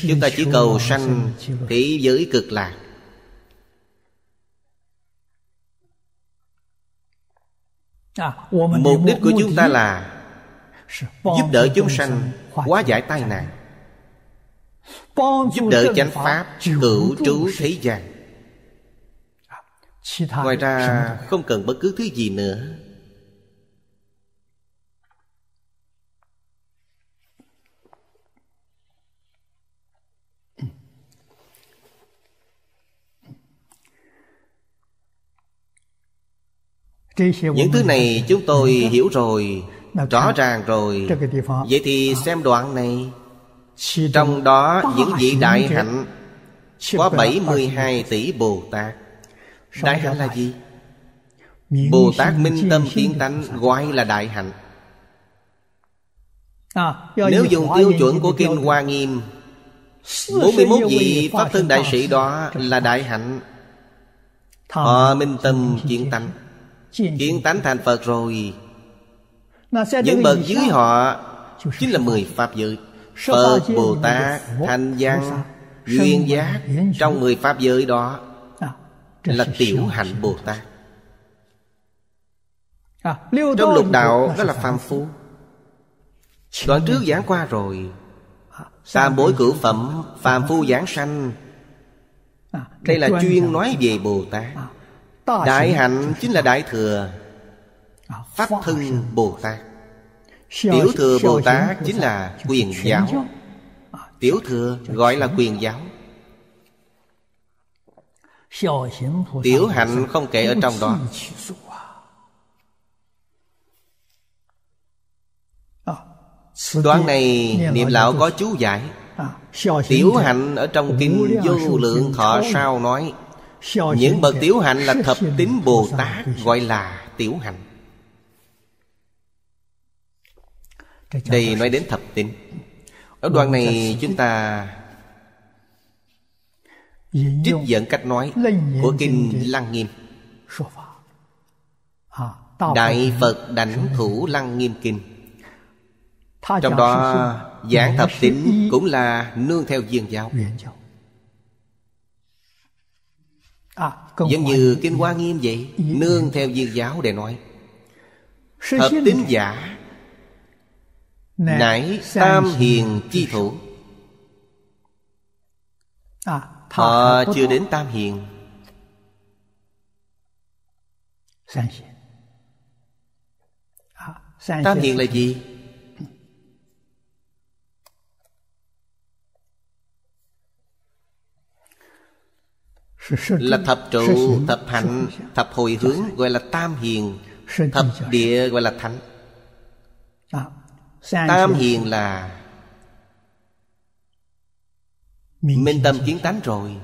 Chúng ta chỉ cầu sanh thế giới cực lạc. Mục đích của chúng ta là giúp đỡ chúng sanh hóa giải tai nạn, giúp đỡ chánh pháp cửu trú thế gian. Ngoài ra không cần bất cứ thứ gì nữa. Những thứ này chúng tôi hiểu rồi, rõ ràng rồi. Vậy thì xem đoạn này, trong đó những vị đại hạnh có bảy mươi hai tỷ Bồ Tát. Đại hạnh là gì? Bồ Tát minh tâm kiến tánh gọi là đại hạnh. Nếu dùng tiêu chuẩn của Kinh Hoa Nghiêm, bốn mươi mốt vị Pháp Thân Đại Sĩ đó là đại hạnh. Họ minh tâm kiến tánh, kiến tánh thành Phật rồi. Những bậc dưới họ chính là mười Pháp giới. Phật, Bồ Tát, Thanh Văn, Duyên Giác, trong mười Pháp giới đó là tiểu hạnh Bồ Tát. Trong lục đạo đó là phàm phu. Đoạn trước giảng qua rồi, tam bối cửu phẩm, phàm phu giảng sanh. Đây là chuyên nói về Bồ Tát. Đại hạnh chính là Đại Thừa Pháp Thân Bồ Tát. Tiểu Thừa Bồ Tát chính là Quyền Giáo. Tiểu Thừa gọi là Quyền Giáo. Tiểu hạnh không kể ở trong đó. Đoạn này niệm lão có chú giải. Tiểu hạnh ở trong Kinh Vô Lượng Thọ sao nói, những bậc tiểu hạnh là thập tín Bồ Tát, gọi là tiểu hạnh. Đây nói đến thập tín. Ở đoạn này chúng ta trích dẫn cách nói của Kinh Lăng Nghiêm. Đại Phật Đảnh Thủ Lăng Nghiêm Kinh, trong đó giảng thập tín cũng là nương theo Duyên Giáo. Giống như Kinh Hoa Nghiêm vậy, nương theo Duyên Giáo để nói. Thập tín giả nãy tam hiền chi thủ. Họ chưa đến tam hiền. Tam hiền là gì? Là thập trụ, thập hạnh, thập hồi hướng gọi là tam hiền. Thập địa gọi là thánh. Tam hiền là minh tâm kiến tánh rồi.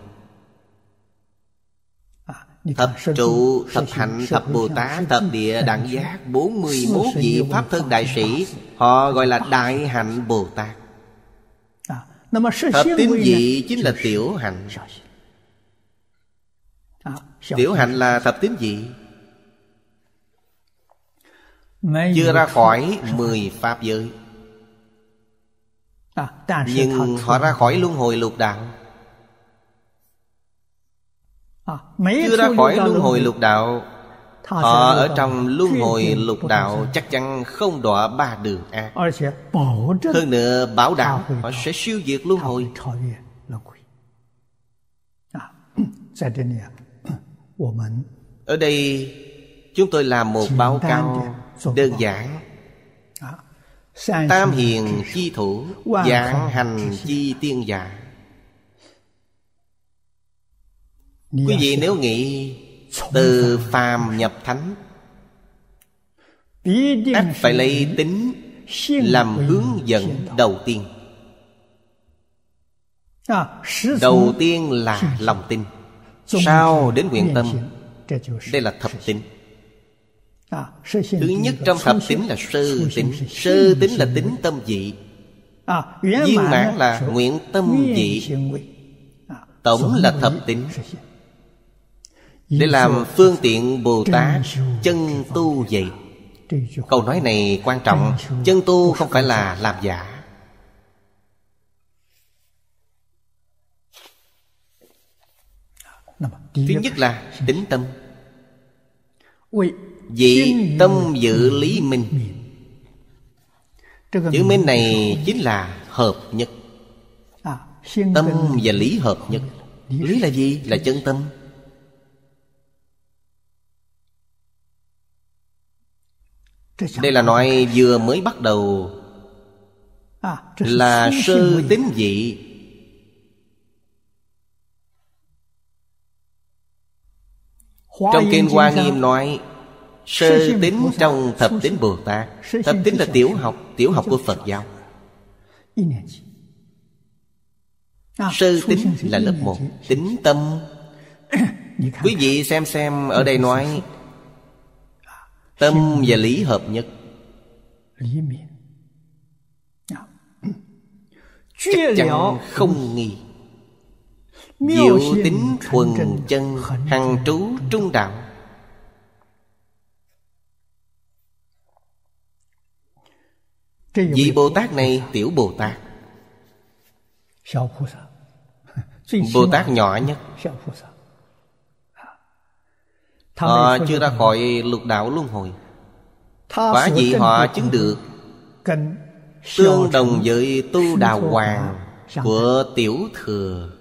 Thập trụ, thập hạnh, thập Bồ Tát, thập địa, đẳng giác, bốn mươi mốt vị Pháp Thân Đại Sĩ, họ gọi là đại hạnh Bồ Tát. Thập tín vị chính là tiểu hạnh. Tiểu hạnh là thập tín vị, chưa ra khỏi mười Pháp giới, nhưng họ ra khỏi luân hồi lục đạo. Chưa ra khỏi luân hồi lục đạo, họ ở trong luân hồi lục đạo chắc chắn không đọa ba đường ác. Hơn nữa bảo đảm họ sẽ siêu diệt luân hồi. Ở đây chúng tôi làm một báo cáo đơn giản. Tam hiền chi thủ, dạng hành chi tiên giả. Quý vị nếu nghĩ từ phàm nhập thánh, ắt phải lấy tính làm hướng dẫn đầu tiên. Đầu tiên là lòng tin, sau đến nguyện tâm. Đây là thập tín. Thứ nhất trong thập tín là sơ tín. Sơ tín là tín tâm vị, viên mãn là nguyện tâm vị, tổng là thập tín. Để làm phương tiện Bồ Tát chân tu vậy. Câu nói này quan trọng. Chân tu không phải là làm giả. Thứ nhất là tính tâm. Vị tâm dự lý minh. Chữ minh này chính là hợp nhất. Tâm và lý hợp nhất. Lý là gì? Là chân tâm. Đây là nói vừa mới bắt đầu, là sơ tín vị. Trong Kinh Hoa Nghiêm nói Sơ tính trong thập tính Bồ Tát. Thập tính là tiểu học, tiểu học của Phật giáo. Sơ tính là lớp một, tính tâm. Quý vị xem xem ở đây nói tâm và lý hợp nhất. Chắc chắn không nghi. Diệu tính thuần chân, hằng trú trung đạo. Vị Bồ Tát này tiểu Bồ Tát, Bồ Tát nhỏ nhất. Họ chưa ra khỏi lục đạo luân hồi. Quả vị họ chứng được tương đồng với tu đào hoàng của tiểu thừa.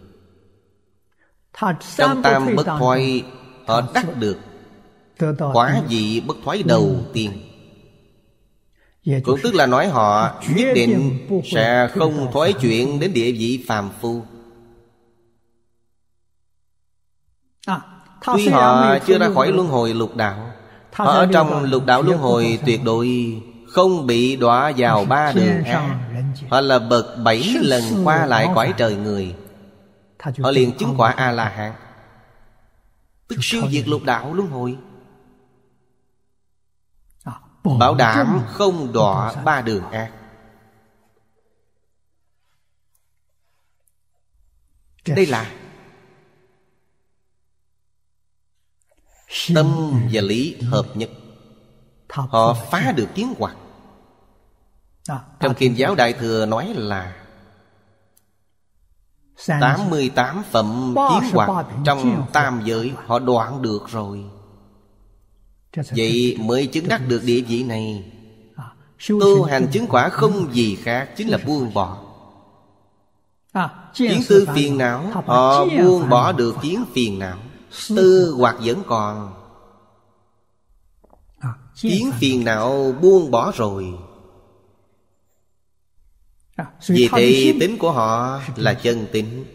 Trong tam bất thoái họ đắc được quả vị bất thoái đầu tiên. Cũng tức là nói họ nhất định sẽ không thoái chuyện đến địa vị phàm phu. Tuy họ chưa ra khỏi luân hồi lục đạo, họ ở trong lục đạo luân hồi tuyệt đối không bị đọa vào ba đường ác. Họ là bậc bảy lần qua lại cõi trời người, họ liền chứng quả A-la-hán, tức siêu diệt lục đạo luân hồi, bảo đảm không đọa ba đường ác. Đây là tâm và lý hợp nhất. Họ phá được kiến hoặc. Trong Kim Giáo Đại Thừa nói là tám mươi tám phẩm kiến hoặc trong tam giới họ đoạn được rồi. Vậy mới chứng đắc được địa vị này. Tu hành chứng quả không gì khác, chính là buông bỏ kiến tư phiền não. Họ buông bỏ được kiến phiền não. Tư hoặc vẫn còn, kiến phiền não buông bỏ rồi. Vì thế tính của họ là chân tính.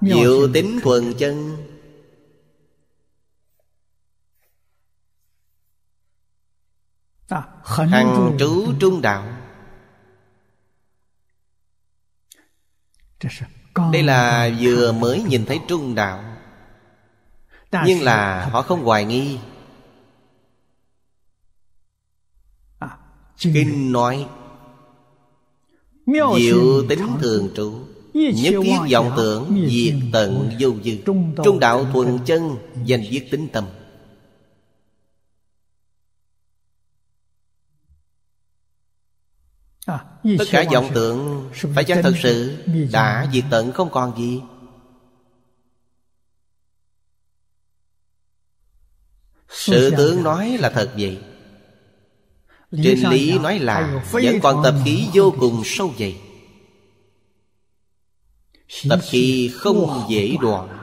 Diệu tính thuần chân. Hằng trú trung đạo. Đây là vừa mới nhìn thấy trung đạo, nhưng là họ không hoài nghi. Kinh nói diệu tính thường trú, nhất thiết vọng tưởng, diệt tận vô dư. Trung đạo thuần chân, danh viết tính tâm. Tất cả vọng tưởng phải chăng thật sự đã diệt tận không còn gì. Sự tướng nói là thật vậy. Trên lý nói là vẫn còn tập khí vô cùng sâu dày. Tập khí không dễ đoạn.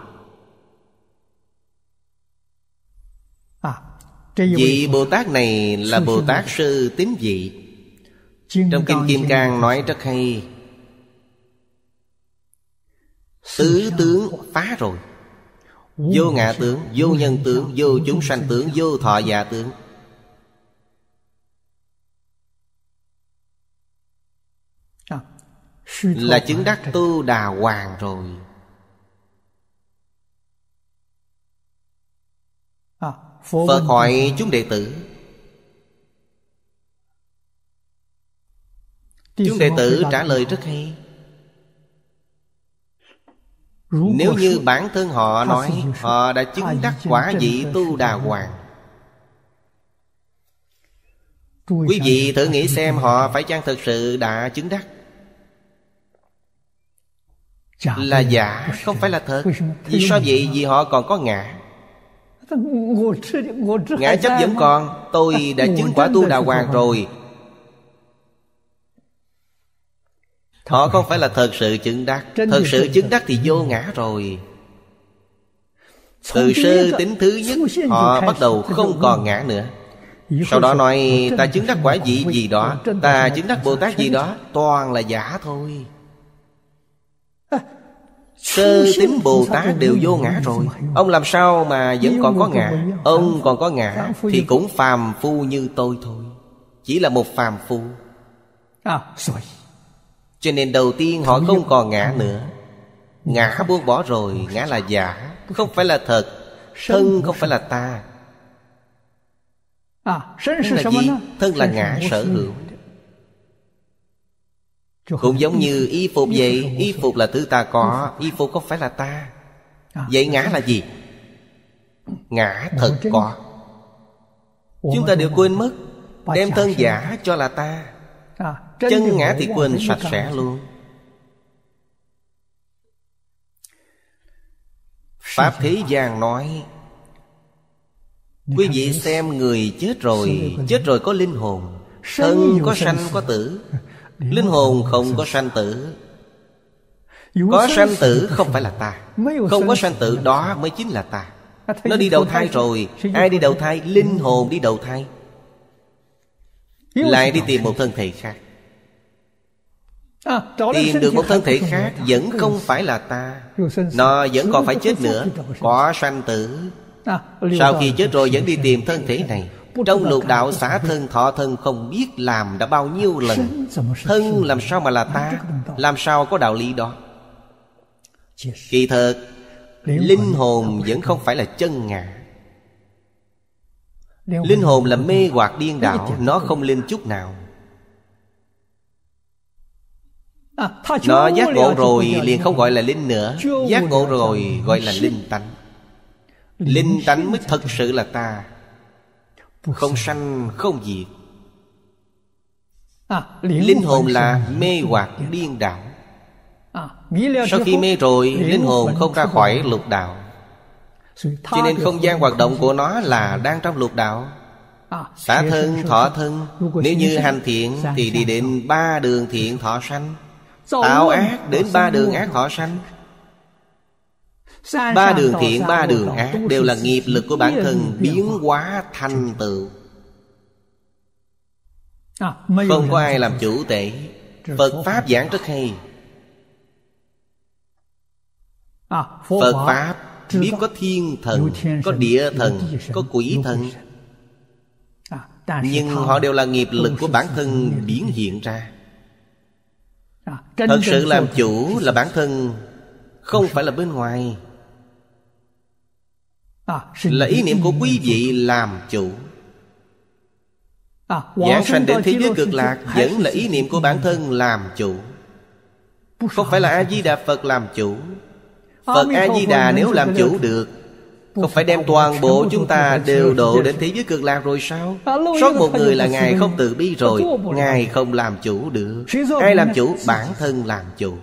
Vị Bồ Tát này là Bồ Tát sư tín vị. Trong Kinh Kim Cang nói rất hay. Tứ tướng phá rồi. Vô ngã tướng, vô nhân tướng, vô chúng sanh tướng, vô thọ giả tướng. Là chứng đắc tu đà hoàng rồi. Phật hỏi chúng đệ tử. Chúng đệ tử trả lời rất hay. Nếu như bản thân họ nói họ đã chứng đắc quả vị tu đà hoàng, quý vị thử nghĩ xem họ phải chăng thực sự đã chứng đắc? Là giả, không phải là thật. Vì sao vậy? Vì họ còn có ngã. Ngã chấp vẫn còn. Tôi đã chứng quả tu đà hoàng rồi. Họ không phải là thật sự chứng đắc. Thật sự chứng đắc thì vô ngã rồi. Từ sơ tính thứ nhất họ bắt đầu không còn ngã nữa. Sau đó nói ta chứng đắc quả vị gì đó, ta chứng đắc Bồ Tát gì đó, toàn là giả thôi. Sơ tính Bồ Tát đều vô ngã rồi, ông làm sao mà vẫn còn có ngã? Ông còn có ngã thì cũng phàm phu như tôi thôi, chỉ là một phàm phu. Cho nên đầu tiên họ không còn ngã nữa. Ngã buông bỏ rồi, ngã là giả, không phải là thật. Thân không phải là ta. Thân là gì? Thân là ngã sở hữu. Cũng giống như y phục vậy, y phục là thứ ta có, y phục không phải là ta. Vậy ngã là gì? Ngã thật có. Chúng ta đều quên mất, đem thân giả cho là ta. Chân ngã thì quên sạch sẽ luôn. Pháp thế gian nói, quý vị xem người chết rồi, chết rồi có linh hồn. Thân có sanh có tử, linh hồn không có sanh tử. Có sanh tử không phải là ta, không có sanh tử đó mới chính là ta. Nó đi đầu thai rồi. Ai đi đầu thai? Linh hồn đi đầu thai, lại đi tìm một thân thể khác. Tìm được một thân thể khác vẫn không phải là ta, nó vẫn còn phải chết nữa. Có sanh tử, sau khi chết rồi vẫn đi tìm thân thể này. Trong lục đạo xả thân thọ thân không biết làm đã bao nhiêu lần. Thân làm sao mà là ta? Làm sao có đạo lý đó? Kỳ thật linh hồn vẫn không phải là chân ngã. Linh hồn là mê hoặc điên đảo, nó không linh chút nào. Nó giác ngộ rồi liền không gọi là linh nữa. Giác ngộ rồi gọi là linh tánh. Linh tánh mới thật sự là ta, không sanh không diệt. Linh hồn là mê hoặc điên đảo. Sau khi mê rồi, linh hồn không ra khỏi lục đạo, cho nên không gian hoạt động của nó là đang trong lục đạo. Xả thân thọ thân, nếu như hành thiện thì đi đến ba đường thiện thọ sanh, tạo ác đến ba đường ác thọ sanh. Ba đường thiện, ba đường ác đều là nghiệp lực của bản thân biến hóa thành tựu. Không có ai làm chủ tể. Phật Pháp giảng rất hay. Phật Pháp biết có thiên thần, có địa thần, có quỷ thần, nhưng họ đều là nghiệp lực của bản thân biến hiện ra. Thật sự làm chủ là bản thân, không phải là bên ngoài. Là ý niệm của quý vị làm chủ. Giảng sanh đến thế giới cực lạc vẫn là ý niệm của bản thân làm chủ, không phải là A Di Đà Phật làm chủ. Phật A Di Đà nếu làm chủ được, không phải đem toàn bộ chúng ta đều độ đến thế giới cực lạc rồi sao? Sót một người là Ngài không từ bi rồi, Ngài không làm chủ được. Ai làm chủ? Bản thân làm chủ.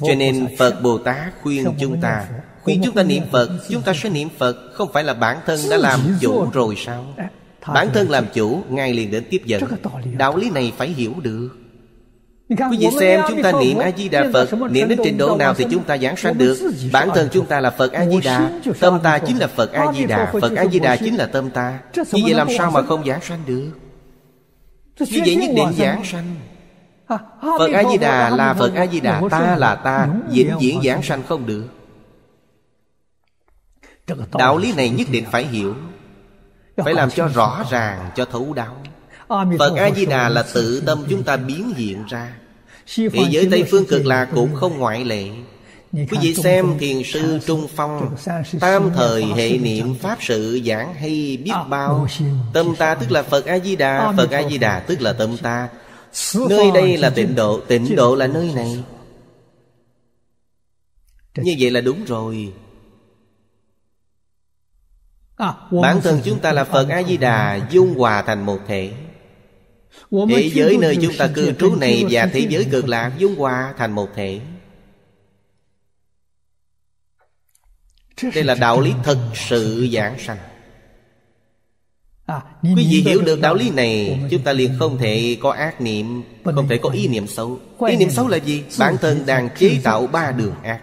Cho nên Phật Bồ Tát khuyên chúng ta, khuyên chúng ta niệm Phật. Chúng ta sẽ niệm Phật, không phải là bản thân đã làm chủ rồi sao? Bản thân làm chủ, Ngài liền đến tiếp dẫn. Đạo lý này phải hiểu được. Quý vị xem chúng ta niệm A-di-đà Phật, niệm đến trình độ nào thì chúng ta giảng sanh được. Bản thân chúng ta là Phật A-di-đà, tâm ta chính là Phật A-di-đà, Phật A-di-đà chính là tâm ta. Như vậy làm sao mà không giảng sanh được? Như vậy nhất định giảng sanh. Phật A-di-đà là Phật A-di-đà, ta là ta, vĩnh viễn giảng sanh không được. Đạo lý này nhất định phải hiểu, phải làm cho rõ ràng, cho thấu đáo. Phật A-di-đà là tự tâm chúng ta biến hiện ra. Thế giới Tây Phương Cực Lạc cũng không ngoại lệ. Quý vị xem Thiền Sư Trung Phong, tam thời hệ niệm Pháp sự giảng hay biết bao. Tâm ta tức là Phật A-di-đà, Phật A-di-đà tức là tâm ta. Nơi đây là tịnh độ, tịnh độ là nơi này. Như vậy là đúng rồi. Bản thân chúng ta là Phật A-di-đà, dung hòa thành một thể. Thế giới nơi chúng ta cư trú này và thế giới cực lạc dung hòa thành một thể. Đây là đạo lý thật sự giảng sanh. Quý vị hiểu được đạo lý này, chúng ta liền không thể có ác niệm, không thể có ý niệm xấu. Ý niệm xấu là gì? Bản thân đang chế tạo ba đường ác.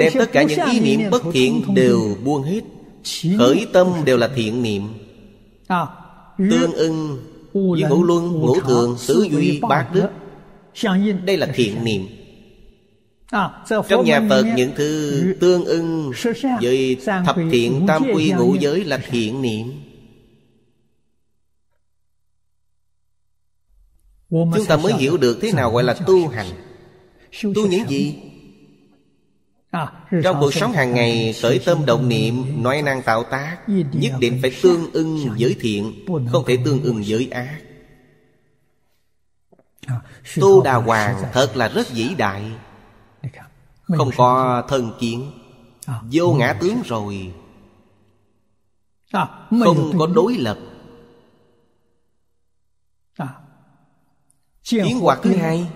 Đem tất cả những ý niệm bất thiện đều buông hết. Khởi tâm đều là thiện niệm. Tương ưng với ngũ luân, ngũ thường, tứ duy, bát đức. Đây là thiện niệm. Trong nhà Phật, những thứ tương ưng với thập thiện tam quy ngũ giới là thiện niệm. Chúng ta mới hiểu được thế nào gọi là tu hành. Tu những gì? Trong cuộc sống hàng ngày, khởi tâm động niệm, nói năng tạo tác, nhất định phải tương ưng với thiện, không thể tương ưng với ác. Tu Đà Hoàng thật là rất vĩ đại, không có thân kiến, vô ngã tướng rồi, không có đối lập. Kiến hoạt thứ hai,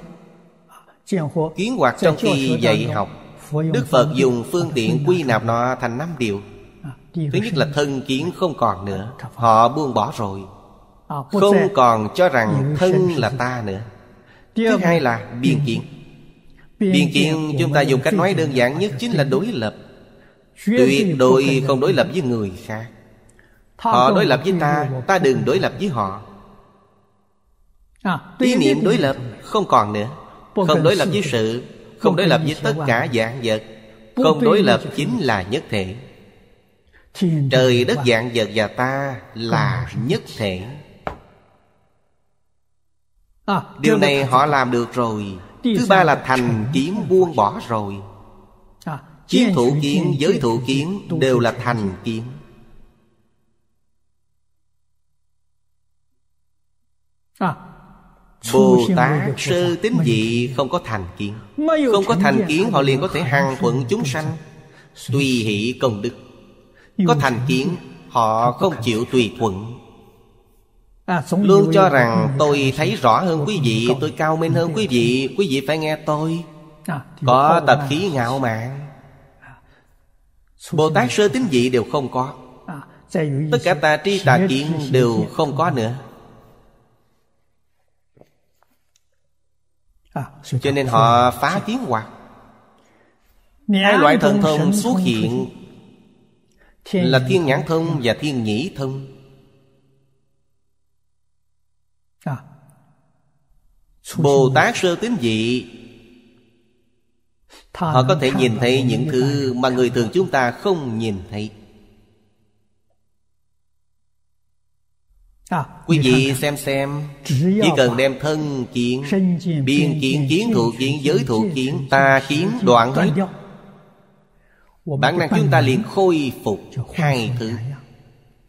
kiến hoạt trong khi dạy học, Đức Phật dùng phương tiện quy nạp nó thành năm điều. Thứ nhất là thân kiến không còn nữa, họ buông bỏ rồi, không còn cho rằng thân là ta nữa. Thứ hai là biên kiến. Biên kiến chúng ta dùng cách nói đơn giản nhất chính là đối lập. Tuyệt đối không đối lập với người khác. Họ đối lập với ta, ta đừng đối lập với họ. Ý niệm đối lập không còn nữa. Không đối lập với sự, không đối lập với tất cả vạn vật, không đối lập chính là nhất thể. Trời đất vạn vật và ta là nhất thể. Điều này họ làm được rồi. Thứ ba là thành kiến buông bỏ rồi. Kiến thủ kiến, giới thủ kiến đều là thành kiến. Bồ Tát sơ tính dị không có thành kiến. Không có thành kiến họ liền có thể hằng thuận chúng sanh, tùy hỷ công đức. Có thành kiến họ không chịu tùy thuận, luôn cho rằng tôi thấy rõ hơn quý vị, tôi cao minh hơn quý vị, quý vị phải nghe tôi. Có tập khí ngạo mạn. Bồ Tát sơ tính dị đều không có. Tất cả tà tri tà kiến đều không có nữa. Cho nên họ phá kiến hoạt. Hai loại thần thông xuất hiện là thiên nhãn thông và thiên nhĩ thông. Bồ Tát sơ tín dị, họ có thể nhìn thấy những thứ mà người thường chúng ta không nhìn thấy. Quý vị xem xem, chỉ cần đem thân kiến, biên kiến, kiến thủ kiến, giới thủ kiến, ta kiến đoạn hết, bản năng chúng ta liền khôi phục hai thứ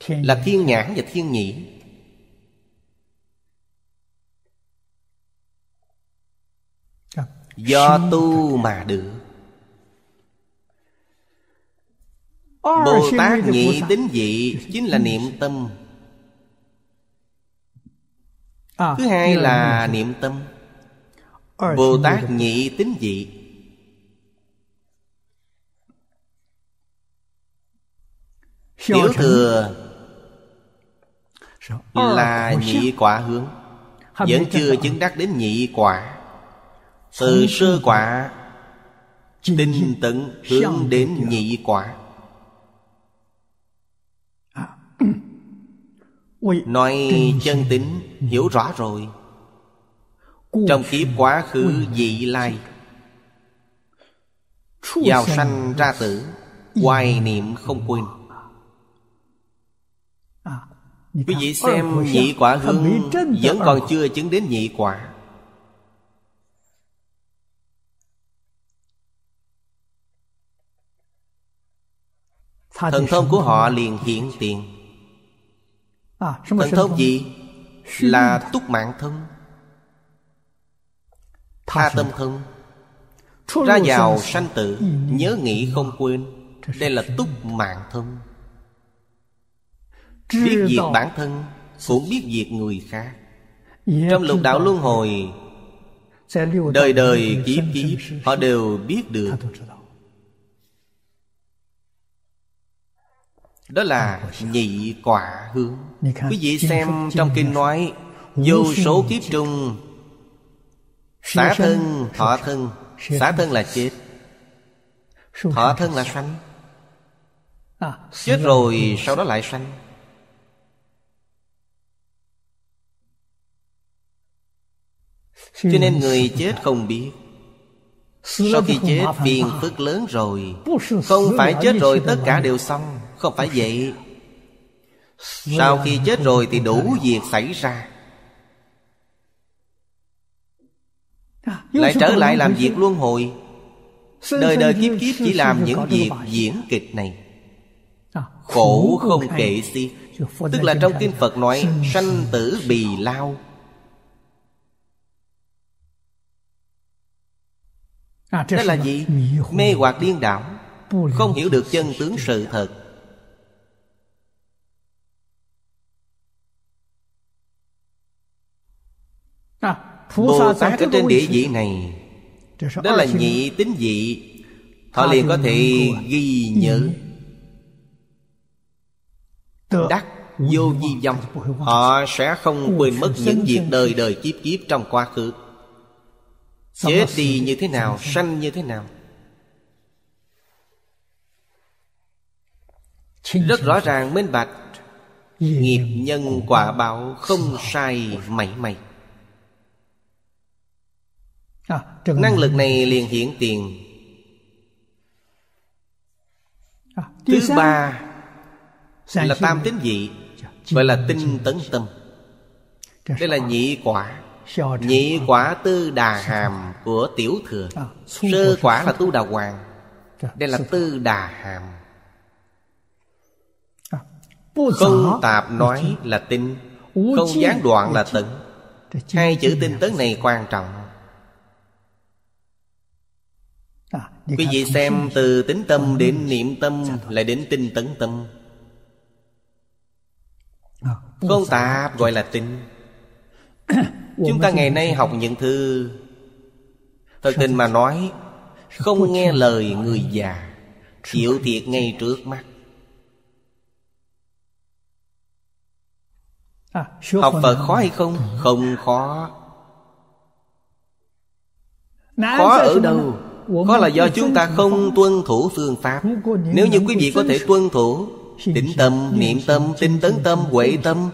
là thiên nhãn và thiên nhĩ. Do tu mà được. Bồ Tát nhị tín dị chính là niệm tâm. Thứ hai là niệm tâm. Bồ Tát nhị tín dị, tiểu thừa là nhị quả hướng, vẫn chưa chứng đắc đến nhị quả. Từ sơ quả tinh tấn hướng đến nhị quả. Nói chân tính hiểu rõ rồi, trong kiếp quá khứ vị lai, vào sanh ra tử, hoài niệm không quên. Quý vị xem nhị quả hướng vẫn còn chưa chứng đến nhị quả. Thần thông của họ liền hiện tiền. Thần thông gì? Là túc mạng thông, tha tâm thông, ra vào sanh tử, nhớ nghĩ không quên. Đây là túc mạng thông. Biết việc bản thân, cũng biết việc người khác. Trong lục đạo luân hồi, đời đời kiếp kiếp, họ đều biết được. Đó là nhị quả hướng. Quý vị xem trong kinh nói, vô số kiếp trung xả thân, thọ thân. Xả thân là chết, thọ thân là sanh. Chết rồi sau đó lại sanh. Cho nên người chết không biết. Sau khi chết phiền phức lớn rồi. Không phải chết rồi tất cả đều xong. Không phải vậy. Sau khi chết rồi thì đủ việc xảy ra, lại trở lại làm việc luân hồi. Đời đời kiếp kiếp chỉ làm những việc diễn kịch này, khổ không kể xiết. Tức là trong kinh Phật nói sanh tử bì lao. Đó là gì? Mê hoặc điên đảo, không hiểu được chân tướng sự thật. Bồ Tát ở trên địa vị này, đó là nhị tín vị, họ liền có thể ghi nhớ, đắc vô vi vong. Họ sẽ không quên mất những việc đời đời kiếp kiếp trong quá khứ. Chết đi như thế nào, sanh như thế nào, rất rõ ràng minh bạch. Nghiệp nhân quả báo không sai mảy may. Năng lực này liền hiển tiền. Thứ ba là tam tín vị, gọi là tinh tấn tâm. Đây là nhị quả. Nhị quả tư đà hàm của tiểu thừa. Sơ quả là tu đà hoàng, đây là tư đà hàm. Không tạp nói là tinh, không gián đoạn là tấn. Hai chữ tinh tấn này quan trọng. Quý vị xem, từ tính tâm đến niệm tâm, lại đến tinh tấn tâm. Không tạp gọi là tinh. Chúng ta ngày nay học những thứ, thật tình mà nói, không nghe lời người già, chịu thiệt ngay trước mắt. Học Phật khó hay không? Không khó. Khó ở đâu? Khó là do chúng ta không tuân thủ phương pháp. Nếu như quý vị có thể tuân thủ tĩnh tâm, niệm tâm, tinh tấn tâm, huệ tâm,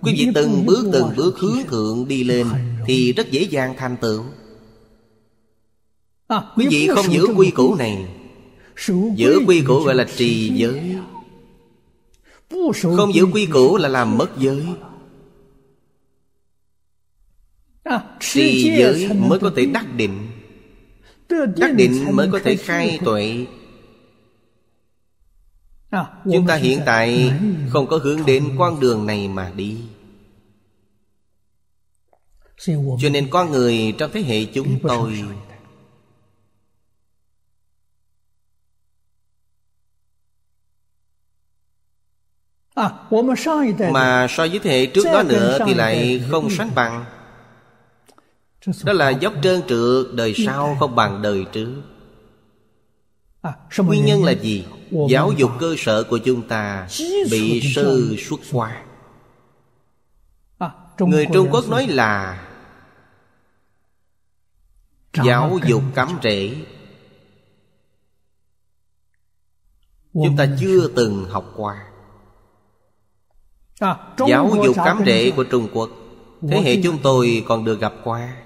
quý vị từng bước từng bước hướng thượng đi lên thì rất dễ dàng thành tựu. Quý vị không giữ quy củ này, giữ quy củ gọi là trì giới. Không giữ quy củ là làm mất giới. Trì giới mới có thể đắc định, đắc định mới có thể khai tuệ. Chúng ta hiện tại không có hướng đến con đường này mà đi. Cho nên con người trong thế hệ chúng tôi mà so với thế hệ trước đó nữa thì lại không sánh bằng. Đó là dốc trơn trượt, đời sau không bằng đời trước. Nguyên nhân là gì? Giáo dục cơ sở của chúng ta bị sơ suất quá. Người Trung Quốc nói là giáo dục cắm rễ. Chúng ta chưa từng học qua. Giáo dục cắm rễ của Trung Quốc, thế hệ chúng tôi còn được gặp qua.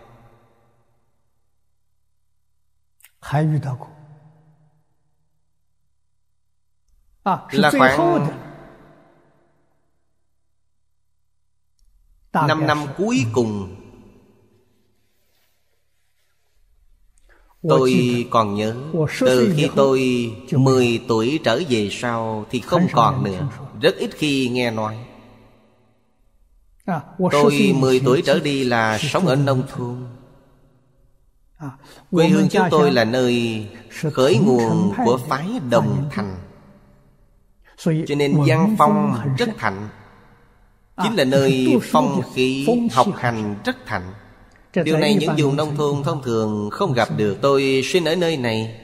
Là khoảng năm năm cuối cùng. Tôi còn nhớ, từ khi tôi mười tuổi trở về sau thì không còn nữa, rất ít khi nghe nói. Tôi mười tuổi trở đi là sống ở nông thôn. Quê hương chúng tôi là nơi khởi nguồn của phái Đồng Thành, cho nên văn phong rất thạnh. Chính là nơi phong khí học hành rất thạnh. Điều này những vùng nông thôn thông thường không gặp được. Tôi sinh ở nơi này.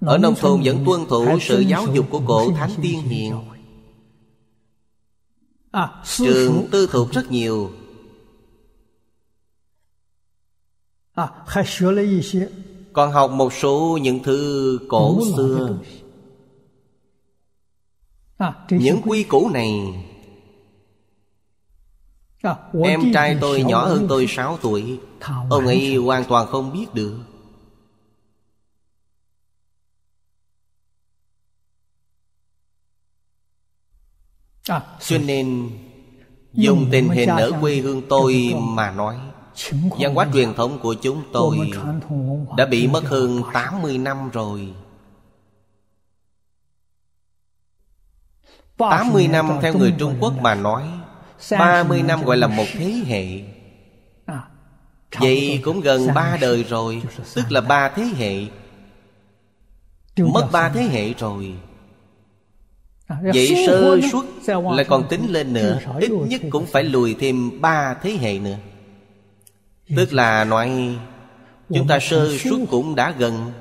Ở nông thôn vẫn tuân thủ sự giáo dục của cổ Thánh Tiên Hiền. Trường tư thục rất nhiều. Còn học một số những thứ cổ xưa. Những quy củ này Em trai tôi nhỏ hơn tôi sáu tuổi, ông ấy hoàn toàn không biết được. Cho nên dùng tình hình ở quê hương tôi mà nói, văn hóa truyền thống của chúng tôi đã bị mất hơn tám mươi năm rồi. Tám mươi năm theo người Trung Quốc mà nói, ba mươi năm gọi là một thế hệ. Vậy cũng gần ba đời rồi, tức là ba thế hệ. Mất ba thế hệ rồi. Vậy sơ suất lại còn tính lên nữa, ít nhất cũng phải lùi thêm ba thế hệ nữa. Tức là nói chúng ta sơ suất cũng đã gần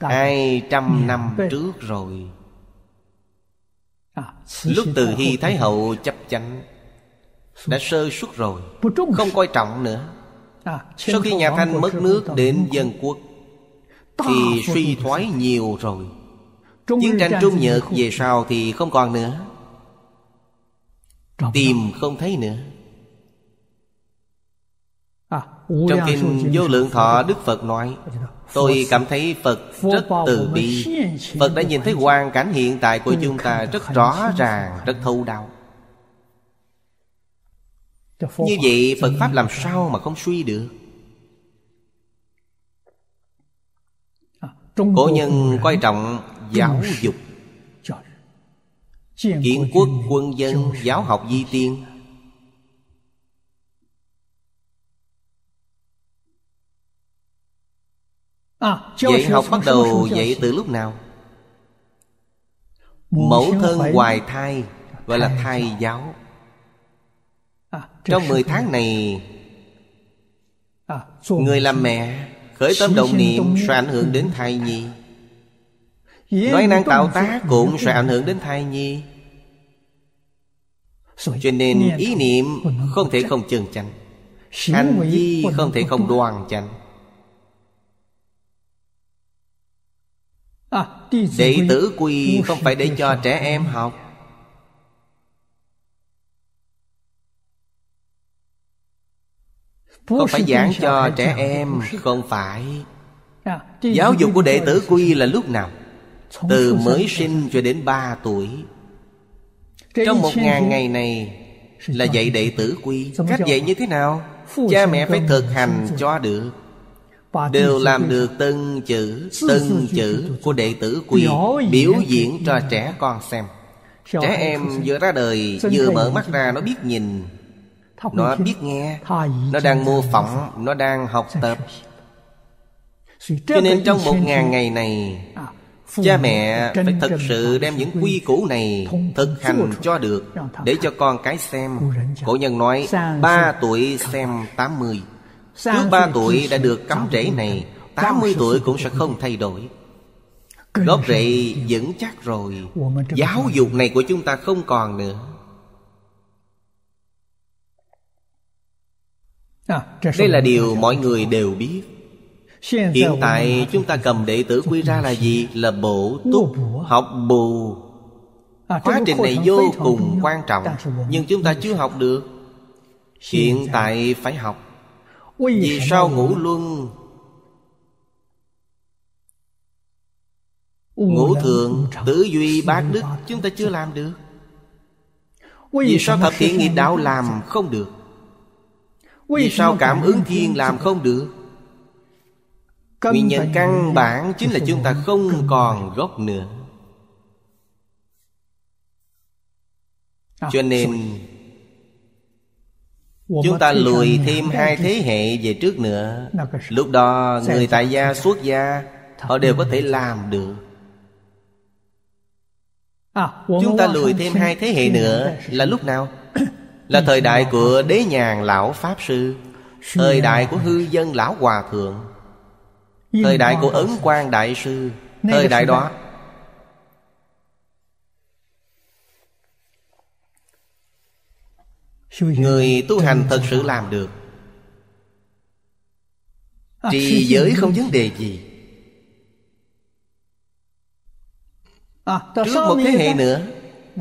hai trăm năm trước rồi. Lúc Từ Hy Thái Hậu chấp chánh đã sơ suất rồi, không coi trọng nữa. Sau khi nhà Thanh mất nước đến dân quốc thì suy thoái nhiều rồi. Chiến tranh Trung Nhật về sau thì không còn nữa, tìm không thấy nữa. Trong Kinh Vô Lượng Thọ, Đức Phật nói, tôi cảm thấy Phật rất từ bi. Phật đã nhìn thấy hoàn cảnh hiện tại của chúng ta rất rõ ràng, rất thấu đáo. Như vậy Phật Pháp làm sao mà không suy được? Cổ nhân coi trọng giáo dục, kiến quốc quân dân, giáo học vi tiên. Dạy học bắt đầu dạy từ lúc nào? Mẫu thân hoài thai gọi là thai giáo. Trong mười tháng này, người làm mẹ khởi tâm động niệm sẽ ảnh hưởng đến thai nhi, nói năng tạo tác cũng sẽ ảnh hưởng đến thai nhi. Cho nên ý niệm không thể không chân chánh, hành vi không thể không đoan chánh. Đệ tử Quy không phải để cho trẻ em học. Không phải giảng cho trẻ em, không phải. Giáo dục của đệ tử Quy là lúc nào? Từ mới sinh cho đến ba tuổi. Trong một ngàn ngày này là dạy đệ tử Quy. Cách dạy như thế nào? Cha mẹ phải thực hành cho được. Đều làm được từng chữ, từng chữ của đệ tử Quy, biểu diễn cho trẻ con xem. Trẻ em vừa ra đời, vừa mở mắt ra, nó biết nhìn, nó biết nghe, nó đang mô phỏng, nó đang học tập. Cho nên trong một ngàn ngày này, cha mẹ phải thật sự đem những quy củ này thực hành cho được, để cho con cái xem. Cổ nhân nói ba tuổi xem tám mươi. Trước ba tuổi đã được cắm rễ này, tám mươi tuổi cũng sẽ không thay đổi. Gốc rễ vững chắc rồi. Giáo dục này của chúng ta không còn nữa. Đây là điều mọi người đều biết. Hiện tại chúng ta cầm đệ tử Quy ra là gì? Là bổ túc, học bù. Quá trình này vô cùng quan trọng, nhưng chúng ta chưa học được. Hiện tại phải học. Vì sao ngũ luân, ngũ thượng, tứ duy bát đức chúng ta chưa làm được? Vì sao thập thiện nghiệp đạo làm không được? Vì sao cảm ứng thiên làm không được? Nguyên nhân căn bản chính là chúng ta không còn gốc nữa. Cho nên chúng ta lùi thêm hai thế hệ về trước nữa. Lúc đó người tại gia, xuất gia, họ đều có thể làm được. Chúng ta lùi thêm hai thế hệ nữa là lúc nào? Là thời đại của Đế Nhàn Lão Pháp Sư, thời đại của Hư Dân Lão Hòa Thượng, thời đại của Ấn Quang Đại Sư. Thời đại đó người tu hành thật sự làm được. Trì giới không vấn đề gì. Trước một thế hệ nữa,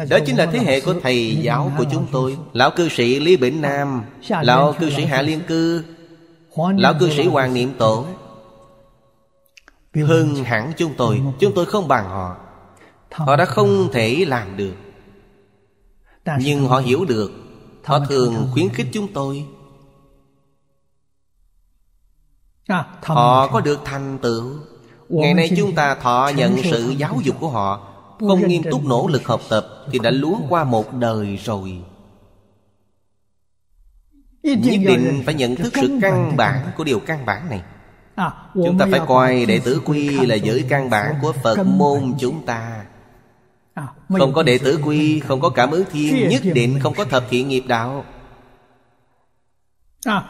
Đó chính là thế hệ của thầy giáo của chúng tôi, Lão cư sĩ Lý Bỉnh Nam, Lão cư sĩ Hạ Liên Cư, Lão cư sĩ Hoàng Niệm Tổ. Hơn hẳn chúng tôi, chúng tôi không bằng họ. Họ đã không thể làm được, nhưng họ hiểu được. Họ thường khuyến khích chúng tôi. Họ có được thành tựu. Ngày nay chúng ta thọ nhận sự giáo dục của họ, không nghiêm túc nỗ lực học tập thì đã lún qua một đời rồi. Nhất định phải nhận thức sự căn bản của điều căn bản này. Chúng ta phải coi Đệ Tử Quy là giới căn bản của Phật môn chúng ta. Không có Đệ Tử Quy, không có Cảm Ứng Thiên, nhất định không có Thập Thiện Nghiệp Đạo.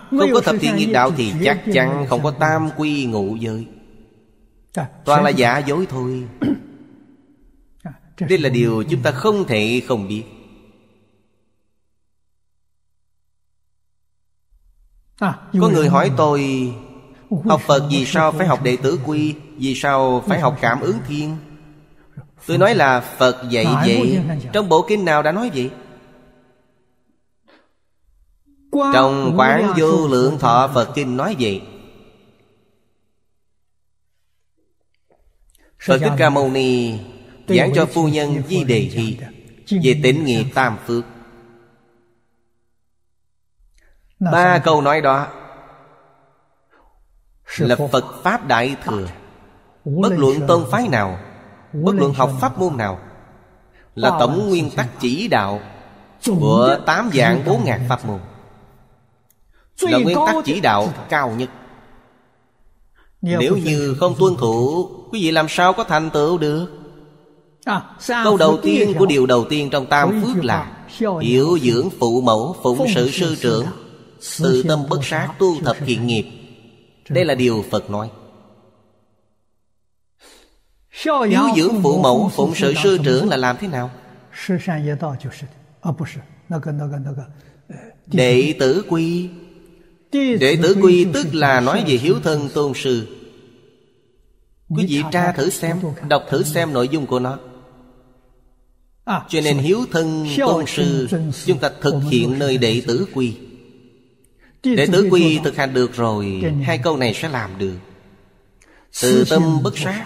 Không có Thập Thiện Nghiệp Đạo thì chắc chắn không có Tam Quy Ngụ Giới. Toàn là giả dối thôi. Đây là điều chúng ta không thể không biết. Có người hỏi tôi, học Phật vì sao phải học Đệ Tử Quy, vì sao phải học Cảm Ứng Thiên? Tôi nói là Phật dạy vậy. Trong bộ kinh nào đã nói vậy? Trong Quán Vô Lượng Thọ Phật Kinh nói vậy. Phật Thích Ca Mâu Ni giảng cho phu nhân Di Đề Hy về tịnh nghiệp tam phước. Ba câu nói đó là Phật Pháp Đại Thừa. Bất luận tôn phái nào, bất luận học pháp môn nào, là tổng nguyên tắc chỉ đạo của tám vạn bốn ngàn pháp môn, là nguyên tắc chỉ đạo cao nhất. Nếu như không tuân thủ, quý vị làm sao có thành tựu được? Câu đầu tiên của điều đầu tiên trong tam phước là hiểu dưỡng phụ mẫu, phụng sự sư trưởng, từ tâm bất sát, tu thập thiện nghiệp. Đây là điều Phật nói. Hiếu dưỡng phụ mẫu, phụng sự sư trưởng là làm thế nào? Đệ Tử Quy. Đệ Tử Quy tức là nói về hiếu thân tôn sư. Quý vị tra thử xem, đọc thử xem nội dung của nó. Cho nên hiếu thân tôn sư chúng ta thực hiện nơi Đệ Tử Quy. Đệ Tử Quy thực hành được rồi, hai câu này sẽ làm được. Từ tâm bất sát,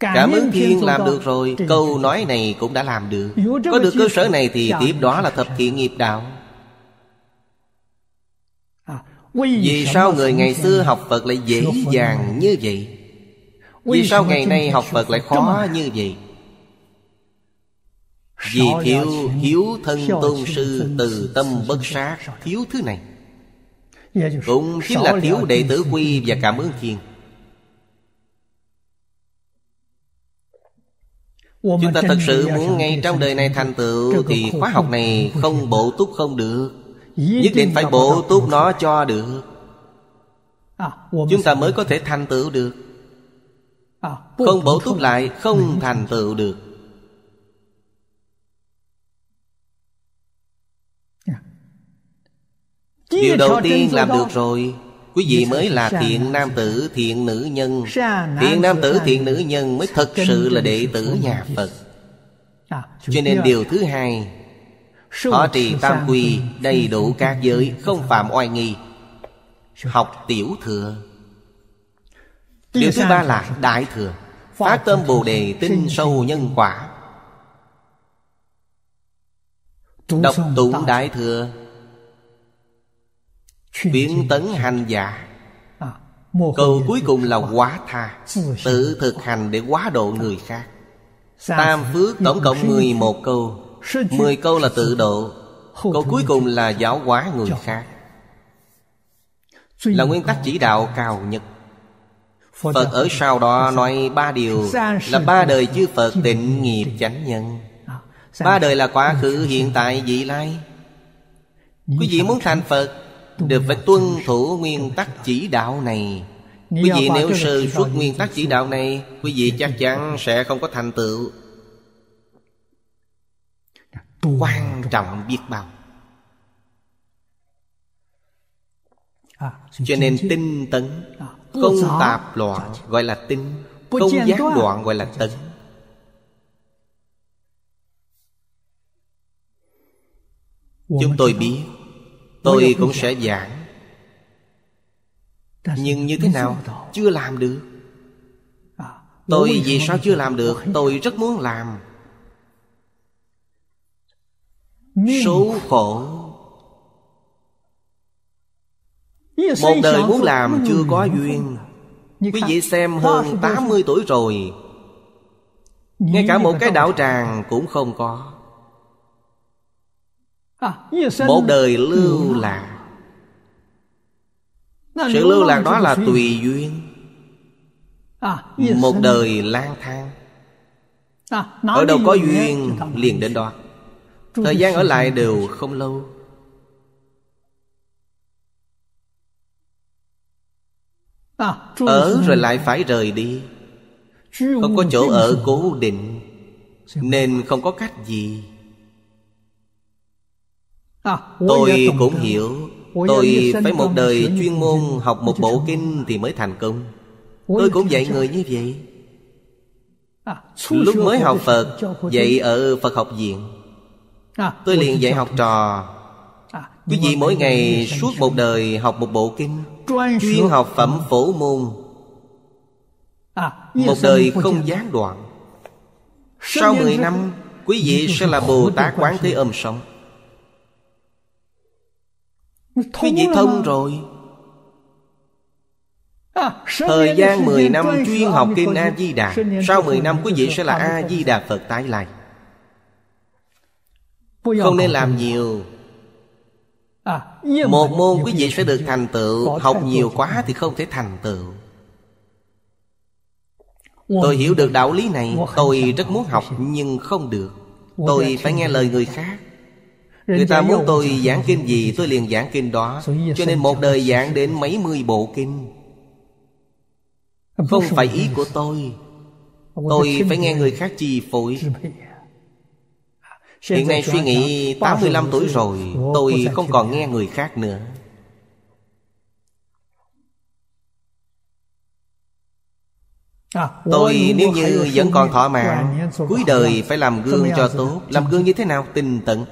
Cảm Ứng Thiên làm được rồi, câu nói này cũng đã làm được. Có được cơ sở này thì tiếp đó là Thập Thiện Nghiệp Đạo. Vì sao người ngày xưa học Phật lại dễ dàng như vậy? Vì sao ngày nay học Phật lại khó như vậy? Vì thiếu hiếu thân tôn sư, từ tâm bất sát, thiếu thứ này. Cũng chính là thiếu Đệ Tử Quy và Cảm Ứng Thiên. Chúng ta thật sự muốn ngay trong đời này thành tựu thì khóa học này không bổ túc không được. Nhất định phải bổ túc nó cho được, chúng ta mới có thể thành tựu được. Không bổ túc lại không thành tựu được. Điều đầu tiên làm được rồi, quý vị mới là thiện nam tử, thiện nữ nhân. Thiện nam tử, thiện nữ nhân mới thật sự là đệ tử nhà Phật. Cho nên điều thứ hai, họ trì tam quy, đầy đủ các giới, không phạm oai nghi, học tiểu thừa. Điều thứ ba là đại thừa, phát tâm bồ đề, tin sâu nhân quả. Đọc tụng đại thừa, biến tấn hành giả. Câu cuối cùng là quá tha, tự thực hành để quá độ người khác. Tam phước tổng cộng mười một câu, mười câu là tự độ, câu cuối cùng là giáo hóa người khác, là nguyên tắc chỉ đạo cao nhất. Phật ở sau đó nói ba điều là ba đời chư Phật tịnh nghiệp chánh nhân. Ba đời là quá khứ, hiện tại, vị lai. Quý vị muốn thành Phật đều phải tuân thủ nguyên tắc chỉ đạo này. Quý vị nếu sơ suất nguyên tắc chỉ đạo này, quý vị chắc chắn sẽ không có thành tựu. Quan trọng biết bao. Cho nên tinh tấn, không tạp loạn gọi là tinh, không gián đoạn gọi là tấn. Chúng tôi biết, tôi cũng sẽ giảng, nhưng như thế nào? Chưa làm được. Tôi vì sao chưa làm được? Tôi rất muốn làm. Số khổ, một đời muốn làm chưa có duyên. Quý vị xem hơn tám mươi tuổi rồi, ngay cả một cái đạo tràng cũng không có. Một đời lưu lạc. Sự lưu lạc đó là tùy duyên. Một đời lang thang, ở đâu có duyên liền đến đó. Thời gian ở lại đều không lâu. Ở rồi lại phải rời đi. Không có chỗ ở cố định, nên không có cách gì. Tôi cũng hiểu. Tôi phải một đời chuyên môn học một bộ kinh thì mới thành công. Tôi cũng dạy người như vậy. Lúc mới học Phật, dạy ở Phật học viện, tôi liền dạy học trò. Quý vị mỗi ngày suốt một đời học một bộ kinh, chuyên học phẩm phổ môn, một đời không gián đoạn. Sau mười năm, quý vị sẽ là Bồ Tát Quán Thế Âm sống. Quý vị thông rồi. Thời gian mười năm chuyên học kinh A Di Đà, sau mười năm quý vị sẽ là A Di Đà Phật tái lai. Không nên làm nhiều. Một môn quý vị sẽ được thành tựu. Học nhiều quá thì không thể thành tựu. Tôi hiểu được đạo lý này. Tôi rất muốn học nhưng không được. Tôi phải nghe lời người khác. Người ta muốn tôi giảng kinh gì tôi liền giảng kinh đó. Cho nên một đời giảng đến mấy mươi bộ kinh. Không phải ý của tôi. Tôi phải nghe người khác chi phối. Hiện nay suy nghĩ tám mươi lăm tuổi rồi, tôi không còn nghe người khác nữa. Tôi nếu như vẫn còn thọ mạng, cuối đời phải làm gương cho tốt. Làm gương như thế nào? Tinh tận.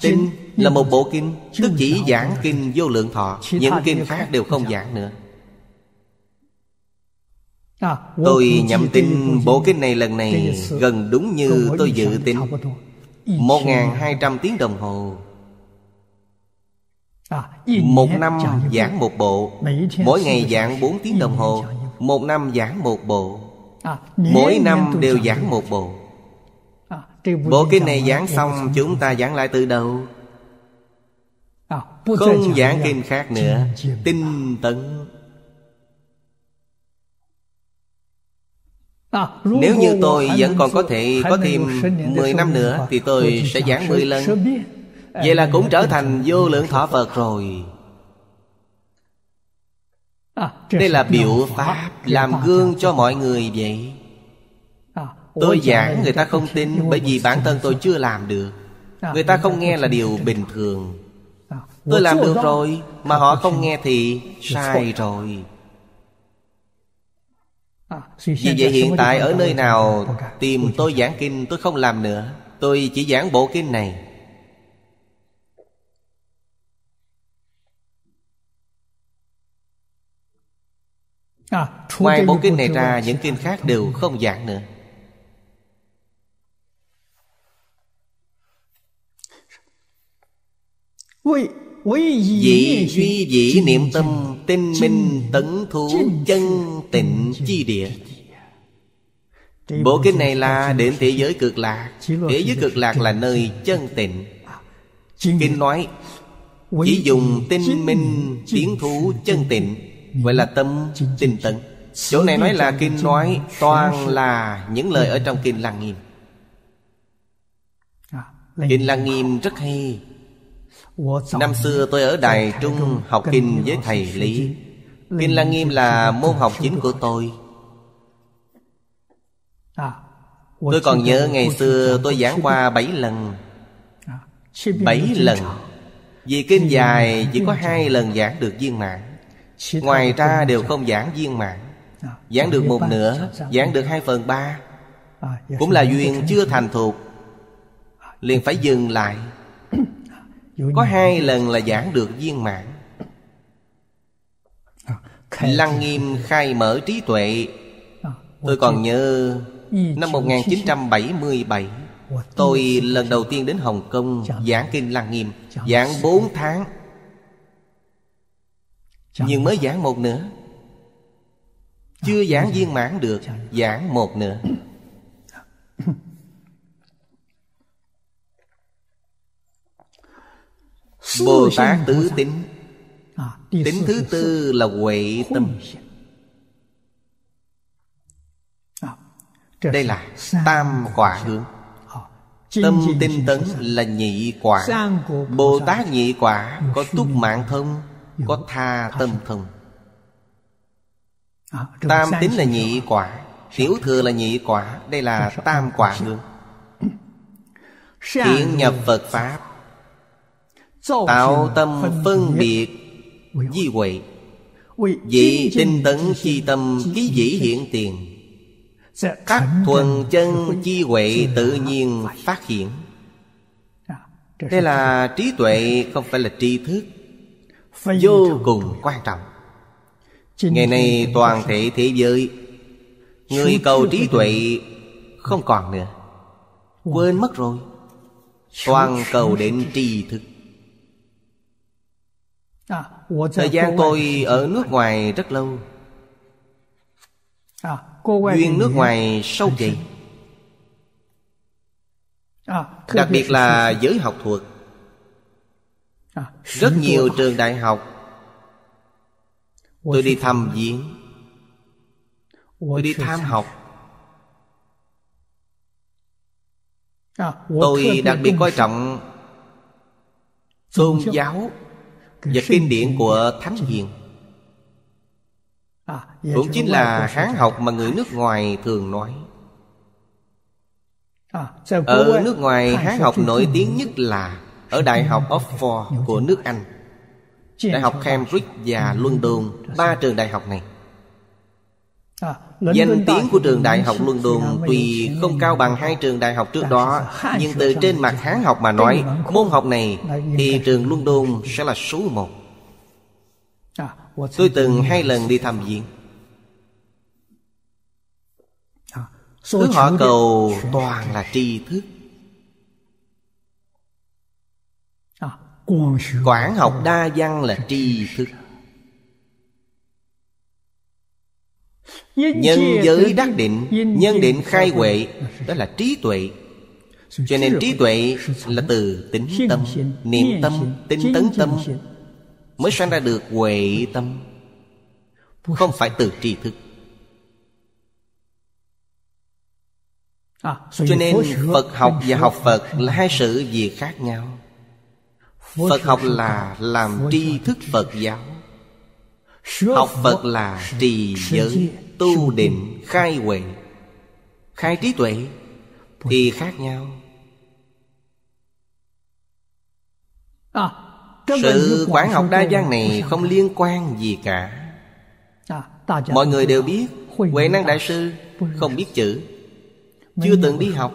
Tinh là một bộ kinh, tức chỉ giảng kinh Vô Lượng Thọ. Những kinh khác đều không giảng nữa. Tôi nhậm tin bộ kinh này lần này gần đúng như tôi dự tính, một nghìn hai trăm tiếng đồng hồ. Một năm giảng một bộ. Mỗi ngày giảng bốn tiếng đồng hồ. Một năm giảng một bộ. Mỗi năm đều giảng một bộ. Bộ kinh này giảng xong chúng ta giảng lại từ đầu. Không giảng kinh khác nữa. Tinh tấn. Nếu như tôi vẫn còn có thể có thêm mười năm nữa thì tôi sẽ giảng mười lần. Vậy là cũng trở thành Vô Lượng Thọ Phật rồi. Đây là biểu pháp làm gương cho mọi người vậy. Tôi giảng người ta không tin, bởi vì bản thân tôi chưa làm được. Người ta không nghe là điều bình thường. Tôi làm được rồi mà họ không nghe thì sai rồi. Vì vậy hiện tại ở nơi nào tìm tôi giảng kinh tôi không làm nữa. Tôi chỉ giảng bộ kinh này. Ngoài bộ kinh này ra, những kinh khác đều không giảng nữa. Dĩ duy dĩ niệm tâm, tinh minh tấn thú, chân tịnh chi địa. Bộ kinh này là đến thế giới cực lạc. Thế giới cực lạc là nơi chân tịnh. Kinh nói chỉ dùng tinh minh tiến thú chân tịnh, gọi là tâm tinh tấn. Chỗ này nói là kinh nói toàn là những lời ở trong kinh Lăng Nghiêm. Kinh Lăng Nghiêm rất hay. Năm xưa tôi ở Đài Trung học kinh với thầy Lý. Kinh Lăng Nghiêm là môn học chính của tôi. Tôi còn nhớ ngày xưa tôi giảng qua bảy lần. Bảy lần. Vì kinh dài chỉ có hai lần giảng được viên mãn. Ngoài ra đều không giảng viên mãn. Giảng được một nửa, giảng được hai phần ba, cũng là duyên chưa thành thục, liền phải dừng lại. có hai lần là giảng được viên mãn. Lăng Nghiêm khai mở trí tuệ. Tôi còn nhớ năm một nghìn chín trăm bảy mươi bảy, tôi lần đầu tiên đến Hồng Kông giảng kinh Lăng Nghiêm, giảng bốn tháng, nhưng mới giảng một nửa, chưa giảng viên mãn được, giảng một nửa. Bồ Tát tứ tính, tính thứ tư là huệ tâm. Đây là tam quả hướng. Tâm tinh tấn là nhị quả. Bồ Tát nhị quả có túc mạng thông, có tha tâm thông. Tam tính là nhị quả, tiểu thừa là nhị quả. Đây là tam quả hướng. Thiện nhập Phật Pháp, tạo tâm phân biệt di huệ, dị tinh tấn chi tâm ký dĩ hiện tiền, các thuần chân chi huệ tự nhiên phát hiện. Đây là trí tuệ, không phải là tri thức, vô cùng quan trọng. Ngày nay toàn thể thế giới, người cầu trí tuệ không còn nữa, quên mất rồi, toàn cầu đến tri thức. Thời gian tôi ở nước ngoài rất lâu, duyên nước ngoài sâu dày, đặc biệt là giới học thuật. Rất nhiều trường đại học tôi đi thăm viếng, tôi đi tham học. Tôi đặc biệt coi trọng tôn giáo và kinh điển của thánh hiền, cũng chính là Hán học mà người nước ngoài thường nói. Ở nước ngoài, Hán học nổi tiếng nhất là ở Đại học Oxford của nước Anh, Đại học Cambridge và London. Ba trường đại học này, danh tiếng của trường đại học London tuy không cao bằng hai trường đại học trước đó, nhưng từ trên mặt Hán học mà nói, môn học này thì trường London sẽ là số một. Tôi từng hai lần đi thăm viếng. Thứ họ cầu toàn là tri thức. Quảng học đa văn là tri thức. Nhân giới đắc định, nhân định khai huệ, đó là trí tuệ. Cho nên trí tuệ là từ tính tâm, niệm tâm, tinh tấn tâm mới sanh ra được huệ tâm, không phải từ tri thức. Cho nên Phật học và học Phật là hai sự việc khác nhau. Phật học là làm tri thức Phật giáo, học Phật là trì giới, tu định, khai huệ, khai trí tuệ thì khác nhau. Sự quảng học đa văn này không liên quan gì cả. Mọi người đều biết Huệ Năng Đại Sư không biết chữ, chưa từng đi học,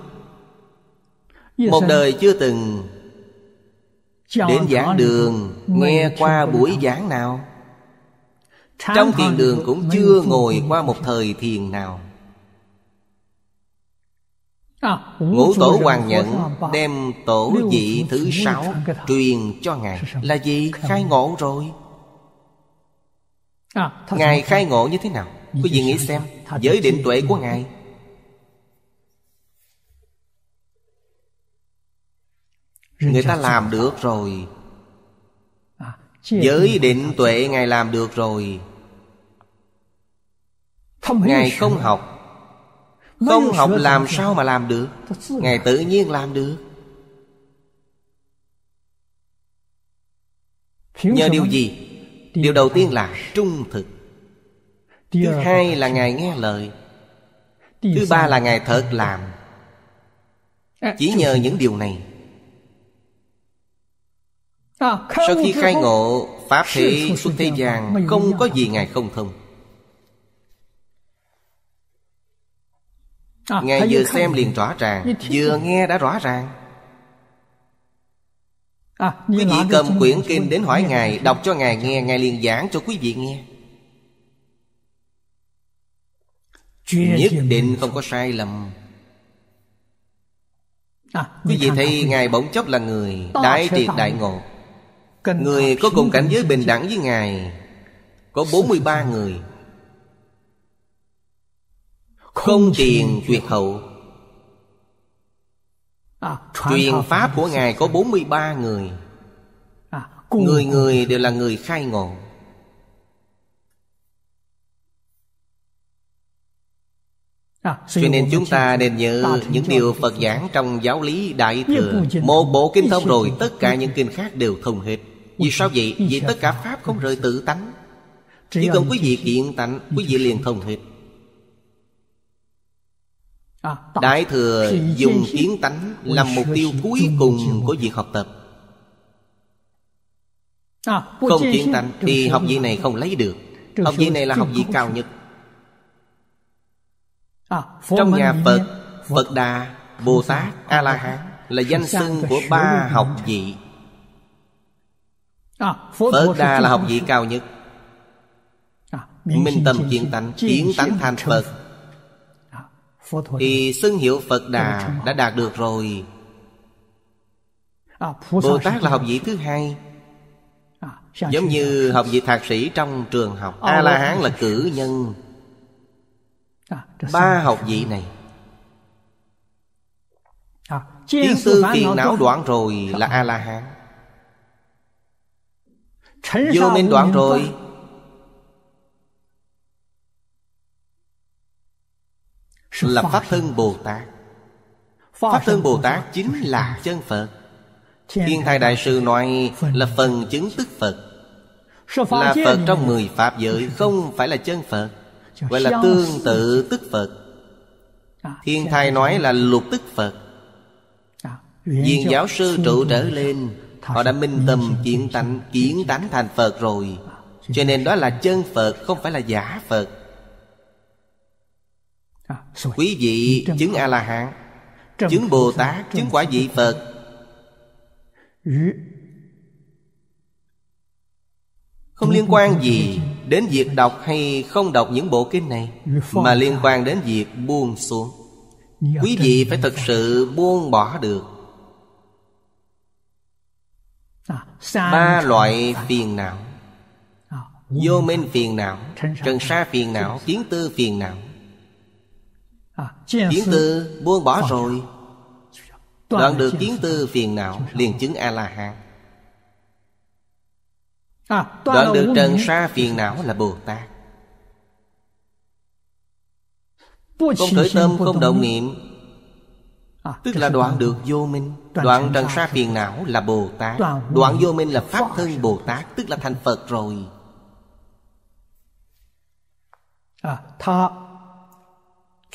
một đời chưa từng đến giảng đường, nghe qua buổi giảng nào. Trong thiền đường cũng chưa ngồi qua một thời thiền nào. Ngũ tổ Hoằng Nhẫn đem tổ vị thứ sáu truyền cho Ngài là gì? Khai ngộ rồi. Ngài khai ngộ như thế nào? Quý vị nghĩ xem, giới định tuệ của Ngài. Người ta làm được rồi. Giới định tuệ Ngài làm được rồi. Ngài không học. Không học làm sao mà làm được? Ngài tự nhiên làm được. Nhờ điều gì? Điều đầu tiên là trung thực. Thứ hai là Ngài nghe lời. Thứ ba là Ngài thật làm. Chỉ nhờ những điều này, sau khi khai ngộ, Pháp thể xuất thế gian, không có gì Ngài không thông. Ngài vừa xem liền rõ ràng, vừa nghe đã rõ ràng. Quý vị cầm quyển kinh đến hỏi Ngài, đọc cho Ngài nghe, Ngài liền giảng cho quý vị nghe, nhất định không có sai lầm. Quý vị thấy Ngài bỗng chốc là người đại triệt đại ngộ. Người có cùng cảnh giới bình đẳng với Ngài có bốn mươi ba người, không tiền tuyệt hậu. Truyền pháp của Ngài có bốn mươi ba người, người người đều là người khai ngộ. Cho nên chúng ta nên nhớ những điều Phật giảng trong giáo lý Đại Thừa. Một bộ kinh thông rồi, tất cả những kinh khác đều thông hết. Vì sao vậy? Vì tất cả pháp không rời tự tánh. Chỉ cần quý vị kiện tánh, quý vị liền thông hết. Đại Thừa dùng kiến tánh làm mục tiêu cuối cùng của việc học tập. Không kiến tánh thì học vị này không lấy được. Học vị này là học vị cao nhất. Trong nhà Phật, Phật Đà, Bồ Tát, A-la-hán là danh xưng của ba học vị. Phật Đà là học vị cao nhất. Minh tâm kiến tánh, kiến tánh thành Phật thì xưng hiệu Phật Đà đã đạt được rồi. Bồ Tát là học vị thứ hai, giống như học vị thạc sĩ trong trường học. A-la-hán là cử nhân. Ba học vị này, kiến tư phiền não đoạn rồi là A-la-hán, vô minh đoạn rồi là Pháp Thân Bồ Tát. Pháp Thân Bồ Tát chính là chân Phật. Thiên Thai Đại Sư nói là phần chứng tức Phật, là Phật trong mười Pháp giới, không phải là chân Phật, gọi là tương tự tức Phật. Thiên Thai nói là lục tức Phật. Viên giáo sư trụ trở lên, họ đã minh tâm kiến tánh, kiến tánh thành Phật rồi. Cho nên đó là chân Phật, không phải là giả Phật. Quý vị chứng A-la-hán, chứng Bồ Tát, chứng quả vị Phật, không liên quan gì đến việc đọc hay không đọc những bộ kinh này, mà liên quan đến việc buông xuống. Quý vị phải thật sự buông bỏ được ba loại phiền não: vô minh phiền não, trần sa phiền não, kiến tư phiền não. Kiến tư buông bỏ rồi, đoạn được kiến tư phiền não, liền chứng A-la-hán. Đoạn được trần sa phiền não là Bồ Tát. Không khởi tâm, không động niệm, tức là đoạn được vô minh. Đoạn trần sa phiền não là Bồ Tát. Đoạn vô minh là Pháp Thân Bồ Tát, tức là thành Phật rồi.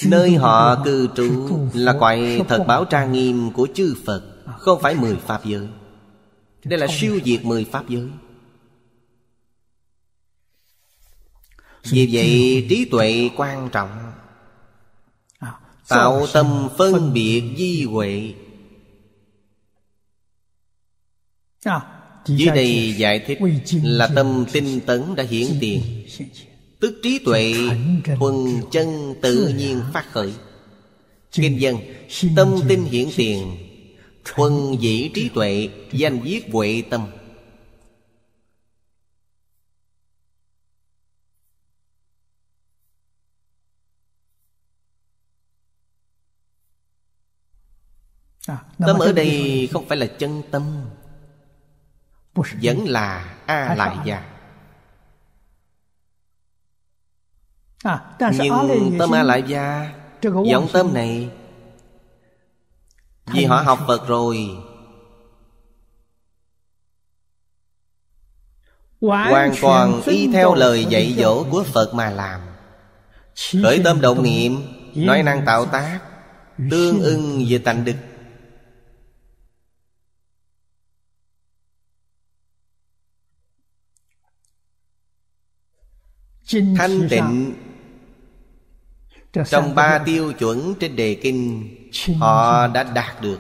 Nơi họ cư trú là cõi thật báo tra nghiêm của chư Phật, không phải mười Pháp giới. Đây là siêu diệt mười Pháp giới. Vì vậy trí tuệ quan trọng. Tạo tâm phân biệt di huệ. Dưới đây giải thích là tâm tinh tấn đã hiển tiền, tức trí tuệ thuần chân tự nhiên phát khởi. Kinh dân tâm tinh hiển tiền, thuần dĩ trí tuệ, danh viết huệ tâm. Tâm ở đây không phải là chân tâm, vẫn là A Lại Gia. Nhưng tâm A Lại Gia, vọng tâm này, vì họ học Phật rồi, hoàn toàn y theo lời dạy dỗ của Phật mà làm. Khởi tâm động niệm, nói năng tạo tác, tương ưng về tánh đức. Thanh tịnh, trong ba tiêu chuẩn trên đề kinh, họ đã đạt được.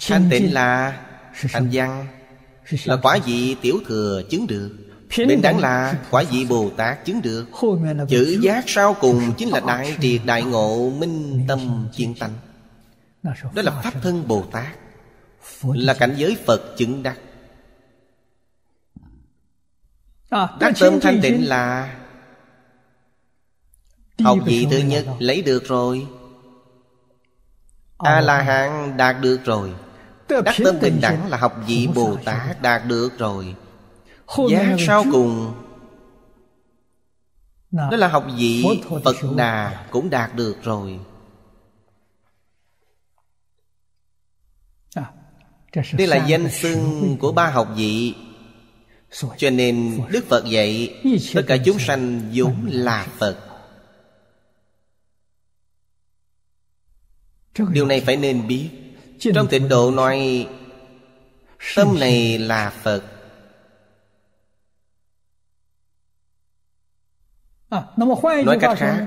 Thanh tịnh là hành văn, là quả vị tiểu thừa chứng được. Bình đẳng là quả vị Bồ Tát chứng được. Chữ giác sau cùng chính là đại triệt đại ngộ, minh tâm chuyên tánh. Đó là pháp thân Bồ Tát, là cảnh giới Phật chứng đắc. Đắc tâm thanh tịnh là học vị thứ nhất lấy được rồi, A-la-hán đạt được rồi. Đắc tâm bình đẳng là học vị Bồ Tát đạt được rồi. Giác sau cùng đó là học vị Phật Đà cũng đạt được rồi. Đây là danh xưng của ba học vị. Cho nên Đức Phật dạy tất cả chúng sanh vốn là Phật. Điều này phải nên biết. Trong tịnh độ nói tâm này là Phật. Nói cách khác,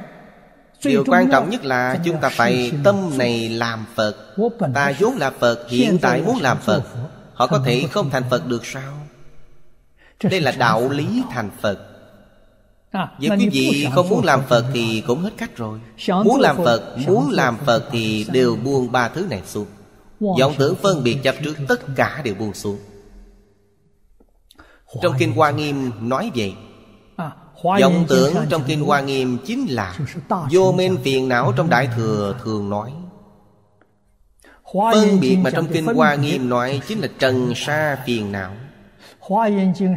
điều quan trọng nhất là chúng ta phải tâm này làm Phật. Ta vốn là Phật, hiện tại muốn làm Phật. Họ có thể không thành Phật được sao? Đây là đạo lý thành Phật. Vậy quý vị không muốn làm Phật thì cũng hết cách rồi. Muốn làm Phật, muốn làm Phật thì đều buông ba thứ này xuống. Vọng tưởng phân biệt chấp trước tất cả đều buông xuống. Trong Kinh Hoa Nghiêm nói vậy. Vọng tưởng trong Kinh Hoa Nghiêm chính là vô minh phiền não trong Đại Thừa thường nói. Phân biệt mà trong Kinh Hoa Nghiêm nói chính là trần sa phiền não.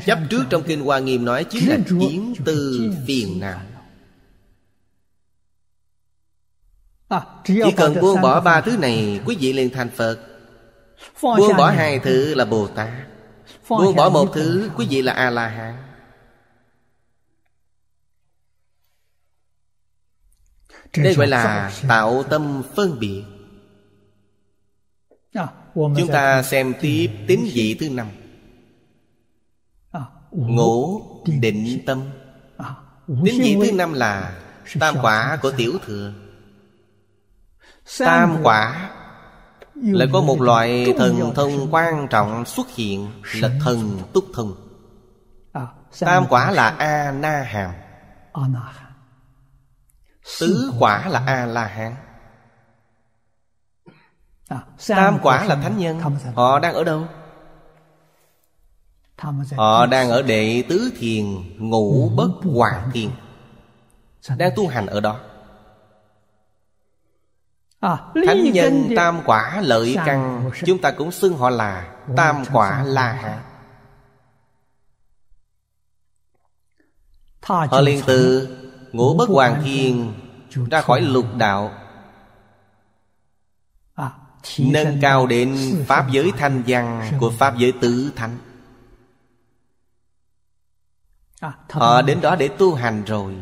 Chấp trước trong Kinh Hoa Nghiêm nói chính là kiến tư phiền não. Chỉ cần buông bỏ ba thứ này, quý vị liền thành Phật. Buông bỏ hai thứ là Bồ Tát. Buông bỏ một thứ, quý vị là A-la-hán. Đây gọi là tạo tâm phân biệt. Chúng ta xem tiếp tín vị thứ năm. Ngũ định tâm. Tín vị thứ năm là tam quả của tiểu thừa. Tam quả lại có một loại thần thông quan trọng xuất hiện, là thần túc thông. Tam quả là A Na Hàm. Tứ quả là A-la-hán. Tam quả là thánh nhân. Họ đang ở đâu? Họ đang ở đệ tứ thiền, ngũ bất hoàng thiền, đang tu hành ở đó. Thánh nhân tam quả lợi căn, chúng ta cũng xưng họ là tam quả la-hán. Họ liền từ ngũ bất hoàng thiên ra khỏi lục đạo, nâng cao đến pháp giới thanh văn của pháp giới tứ thánh. Họ đến đó để tu hành rồi.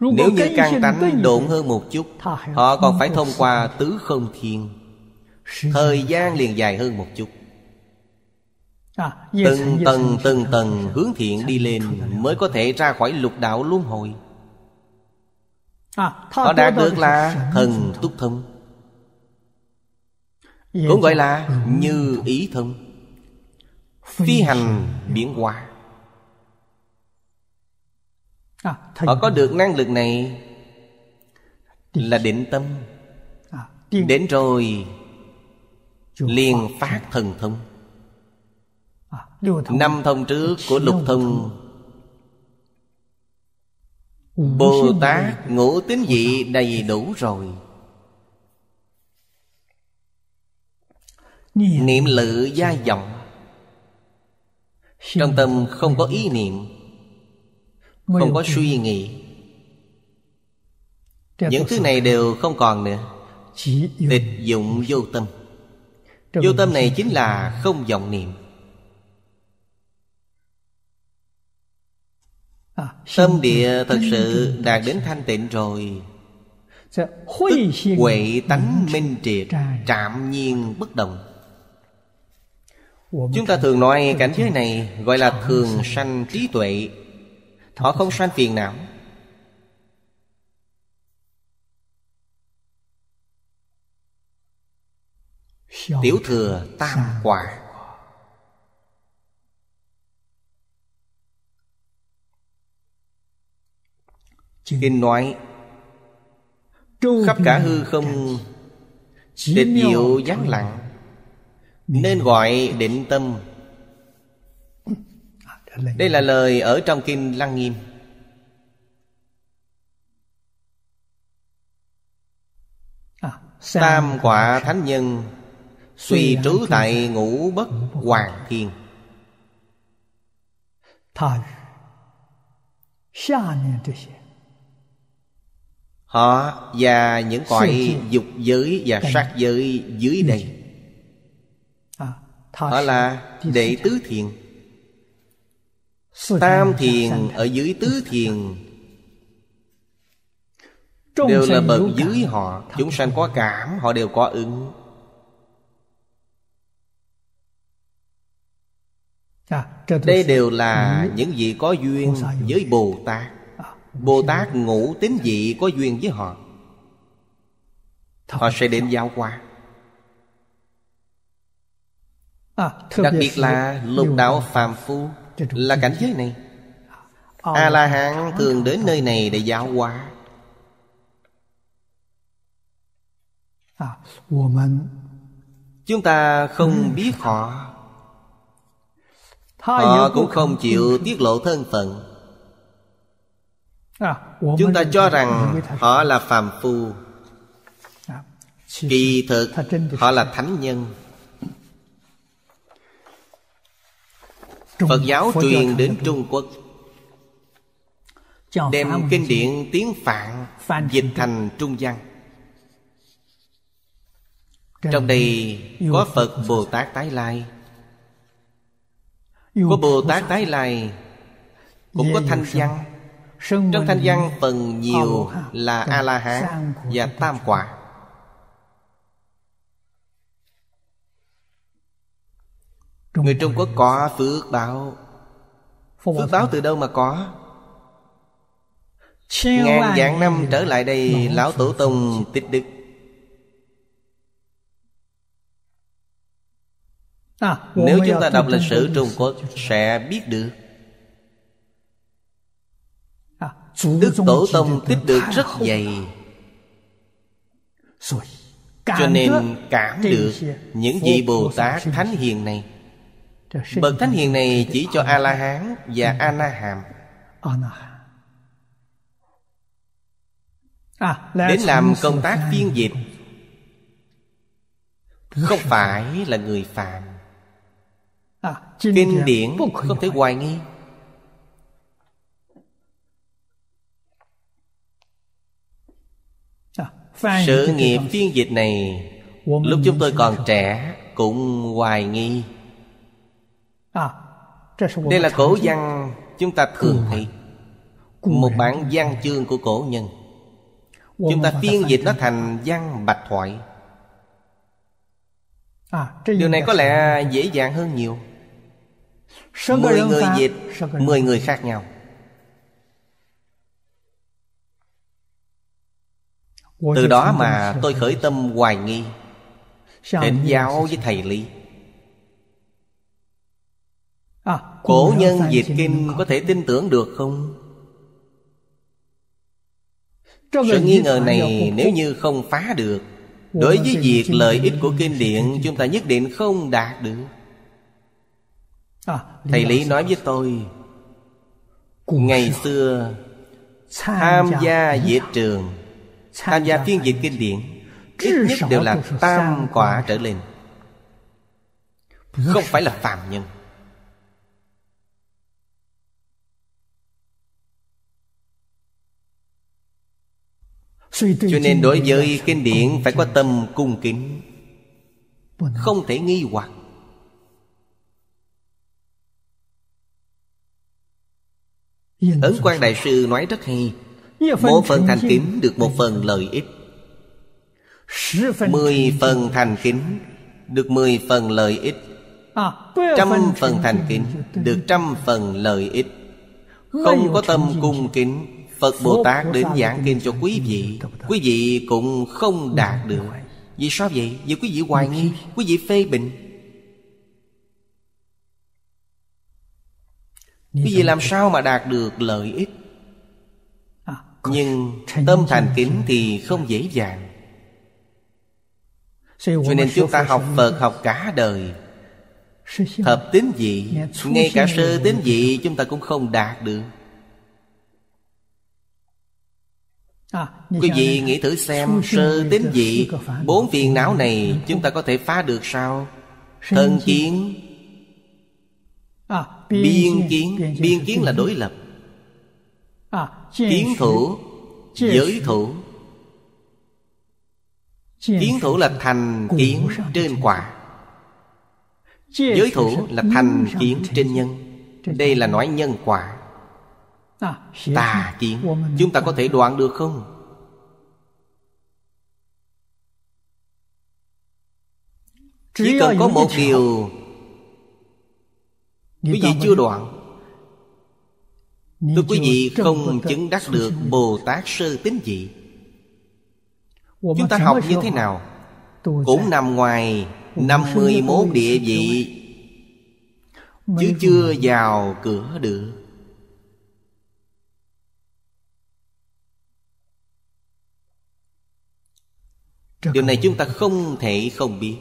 Nếu như căn tánh độn hơn một chút, họ còn phải thông qua tứ không thiên, thời gian liền dài hơn một chút. Từng tầng từng tầng hướng thiện đi lên, mới có thể ra khỏi lục đạo luân hồi. Họ đạt được là thần túc thông, cũng gọi là như ý thông, phi hành biến hóa. Họ có được năng lực này là định tâm. Đến rồi liền phát thần thông. Năm thông trước của lục thông, Bồ Tát ngũ tín vị đầy đủ rồi. Niệm lự gia vọng, trong tâm không có ý niệm, không có suy nghĩ. Những thứ này đều không còn nữa. Tịch dụng vô tâm. Vô tâm này chính là không vọng niệm. Tâm địa thật sự đạt đến thanh tịnh rồi, tức huệ tánh minh triệt, trạm nhiên bất động. Chúng ta thường nói cảnh giới này gọi là thường sanh trí tuệ. Họ không sanh phiền não. tiểu thừa tam quả. Kinh nói khắp cả hư không tịch diệu vắng lặng, nên gọi định tâm. Đây là lời ở trong Kinh Lăng Nghiêm. Tam quả thánh nhân suy trú tại ngũ bất hoàng thiên. Họ và những cõi dục giới và sát giới dưới đây, họ là đệ tứ thiền. Tam thiền ở dưới tứ thiền đều là bậc dưới họ. Chúng sanh có cảm, họ đều có ứng. Đây đều là những vị có duyên với Bồ Tát. Bồ Tát ngũ tín vị có duyên với họ, họ sẽ đến giáo hóa. Đặc biệt là lục đạo phàm phu, là cảnh giới này. A-la-hán thường đến nơi này để giáo hóa. Chúng ta không biết họ, họ cũng không chịu tiết lộ thân phận. Chúng ta cho rằng họ là phàm phu, kỳ thực họ là thánh nhân. Phật giáo truyền đến Trung Quốc, đem kinh điển tiếng Phạn dịch thành Trung văn. Trong đây có Phật Bồ Tát Tái Lai. Có Bồ Tát Tái Lai, cũng có Thanh Văn. Trong Thanh Văn phần nhiều là A-la-hán và Tam Quả. Người Trung Quốc có phước báo. Phước báo từ đâu mà có? Ngàn vạn năm trở lại đây, Lão Tổ Tông tích đức. Nếu chúng ta đọc lịch sử Trung Quốc sẽ biết được, Đức Tổ Tông tích được rất dày. Cho nên cảm được những vị Bồ Tát Thánh Hiền này. Bậc Thánh Hiền này chỉ cho A-la-hán và A-na-hàm đến làm công tác phiên dịch, không phải là người phạm. Kinh điển không thể hoài nghi. Sự nghiệp phiên dịch này lúc chúng tôi còn trẻ cũng hoài nghi. Đây là cổ văn chúng ta thường thấy, một bản văn chương của cổ nhân. Chúng ta phiên dịch nó thành văn bạch thoại. Điều này có lẽ dễ dàng hơn nhiều. Mười người dịch, mười người khác nhau. Từ đó mà tôi khởi tâm hoài nghi đến giáo với thầy Lý. Cổ nhân dịch kinh có thể tin tưởng được không? Sự nghi ngờ này nếu như không phá được, đối với việc lợi ích của kinh điển chúng ta nhất định không đạt được. Thầy Lý nói với tôi, ngày xưa tham gia dịch trường, tham gia phiên dịch kinh điển, ít nhất đều là tam quả trở lên, không phải là phàm nhân. Cho nên đối với kinh điển phải có tâm cung kính, không thể nghi hoặc. Ấn Quang Đại Sư nói rất hay, một phần thành kính được một phần lợi ích, mười phần thành kính được mười phần lợi ích, trăm phần thành kính được trăm phần lợi ích. Không có tâm cung kính, Phật Bồ Tát đến giảng kinh cho quý vị, quý vị cũng không đạt được. Vì sao vậy? Vì quý vị hoài nghi, quý vị phê bình. Quý vị làm sao mà đạt được lợi ích? Nhưng tâm thành kính thì không dễ dàng. Cho nên chúng ta học Phật học cả đời, thập tín vị, ngay cả sơ tín vị chúng ta cũng không đạt được. Quý vị nghĩ thử xem, sơ tín vị, bốn phiền não này chúng ta có thể phá được sao? Thân kiến, biên kiến, biên kiến là đối lập, kiến thủ, giới thủ. Kiến thủ là thành kiến trên quả, giới thủ là thành kiến trên nhân. Đây là nói nhân quả. Tà kiến chúng ta có thể đoạn được không? Chỉ cần có một điều quý vị chưa đoạn, nếu quý vị không chứng đắc được Bồ Tát sơ tín vị, chúng ta học như thế nào cũng nằm ngoài năm mươi mốt địa vị, chứ chưa vào cửa được. Điều này chúng ta không thể không biết.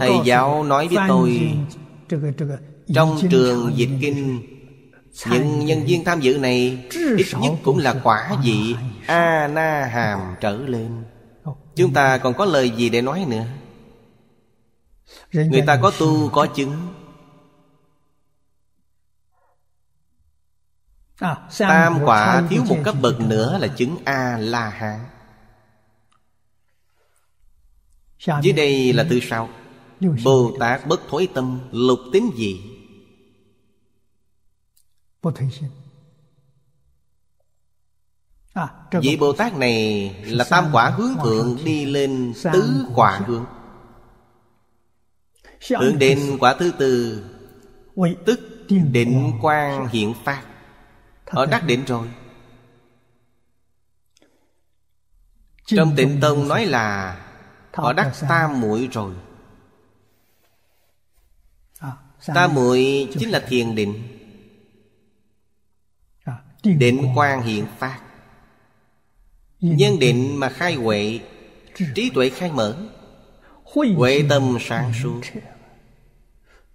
Thầy giáo nói với tôi, trong trường dịch kinh, những nhân viên tham dự này ít nhất cũng là quả vị A Na Hàm trở lên. Chúng ta còn có lời gì để nói nữa? Người ta có tu có chứng. Tam quả thiếu một cấp bậc nữa là chứng A La Hán. Dưới đây là từ sau: Bồ Tát bất thối tâm, lục tín vị. Vị Bồ Tát này là tam quả hướng thượng đi lên tứ quả hướng, hướng đến quả thứ tư, tức định quang hiện pháp. Họ đắc định rồi. Trong Tịnh Tông nói là họ đắc tam muội rồi. Tam muội chính là thiền định, định quang hiện phát, nhân định mà khai huệ, trí tuệ khai mở, huệ tâm sáng suốt,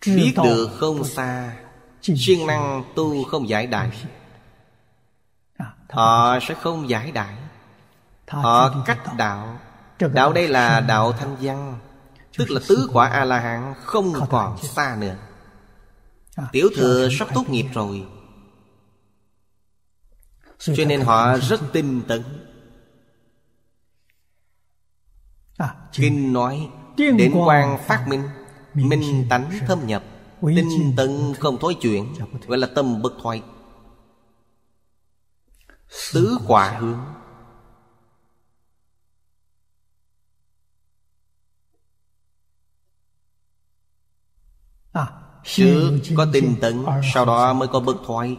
biết được không xa, siêng năng tu không giải đại. Họ sẽ không giải đại, họ cách đạo. Đạo đây là đạo thanh văn, tức là tứ quả A-la-hán không còn xa nữa. Tiểu thừa sắp tốt nghiệp rồi, cho nên họ rất tinh tấn. Kinh nói đến quang phát minh, minh tánh thâm nhập, tinh tấn không thối chuyển, gọi là tâm bất thoái. Tứ quả hướng. Trước có tinh tấn, sau đó mới có bất thoái.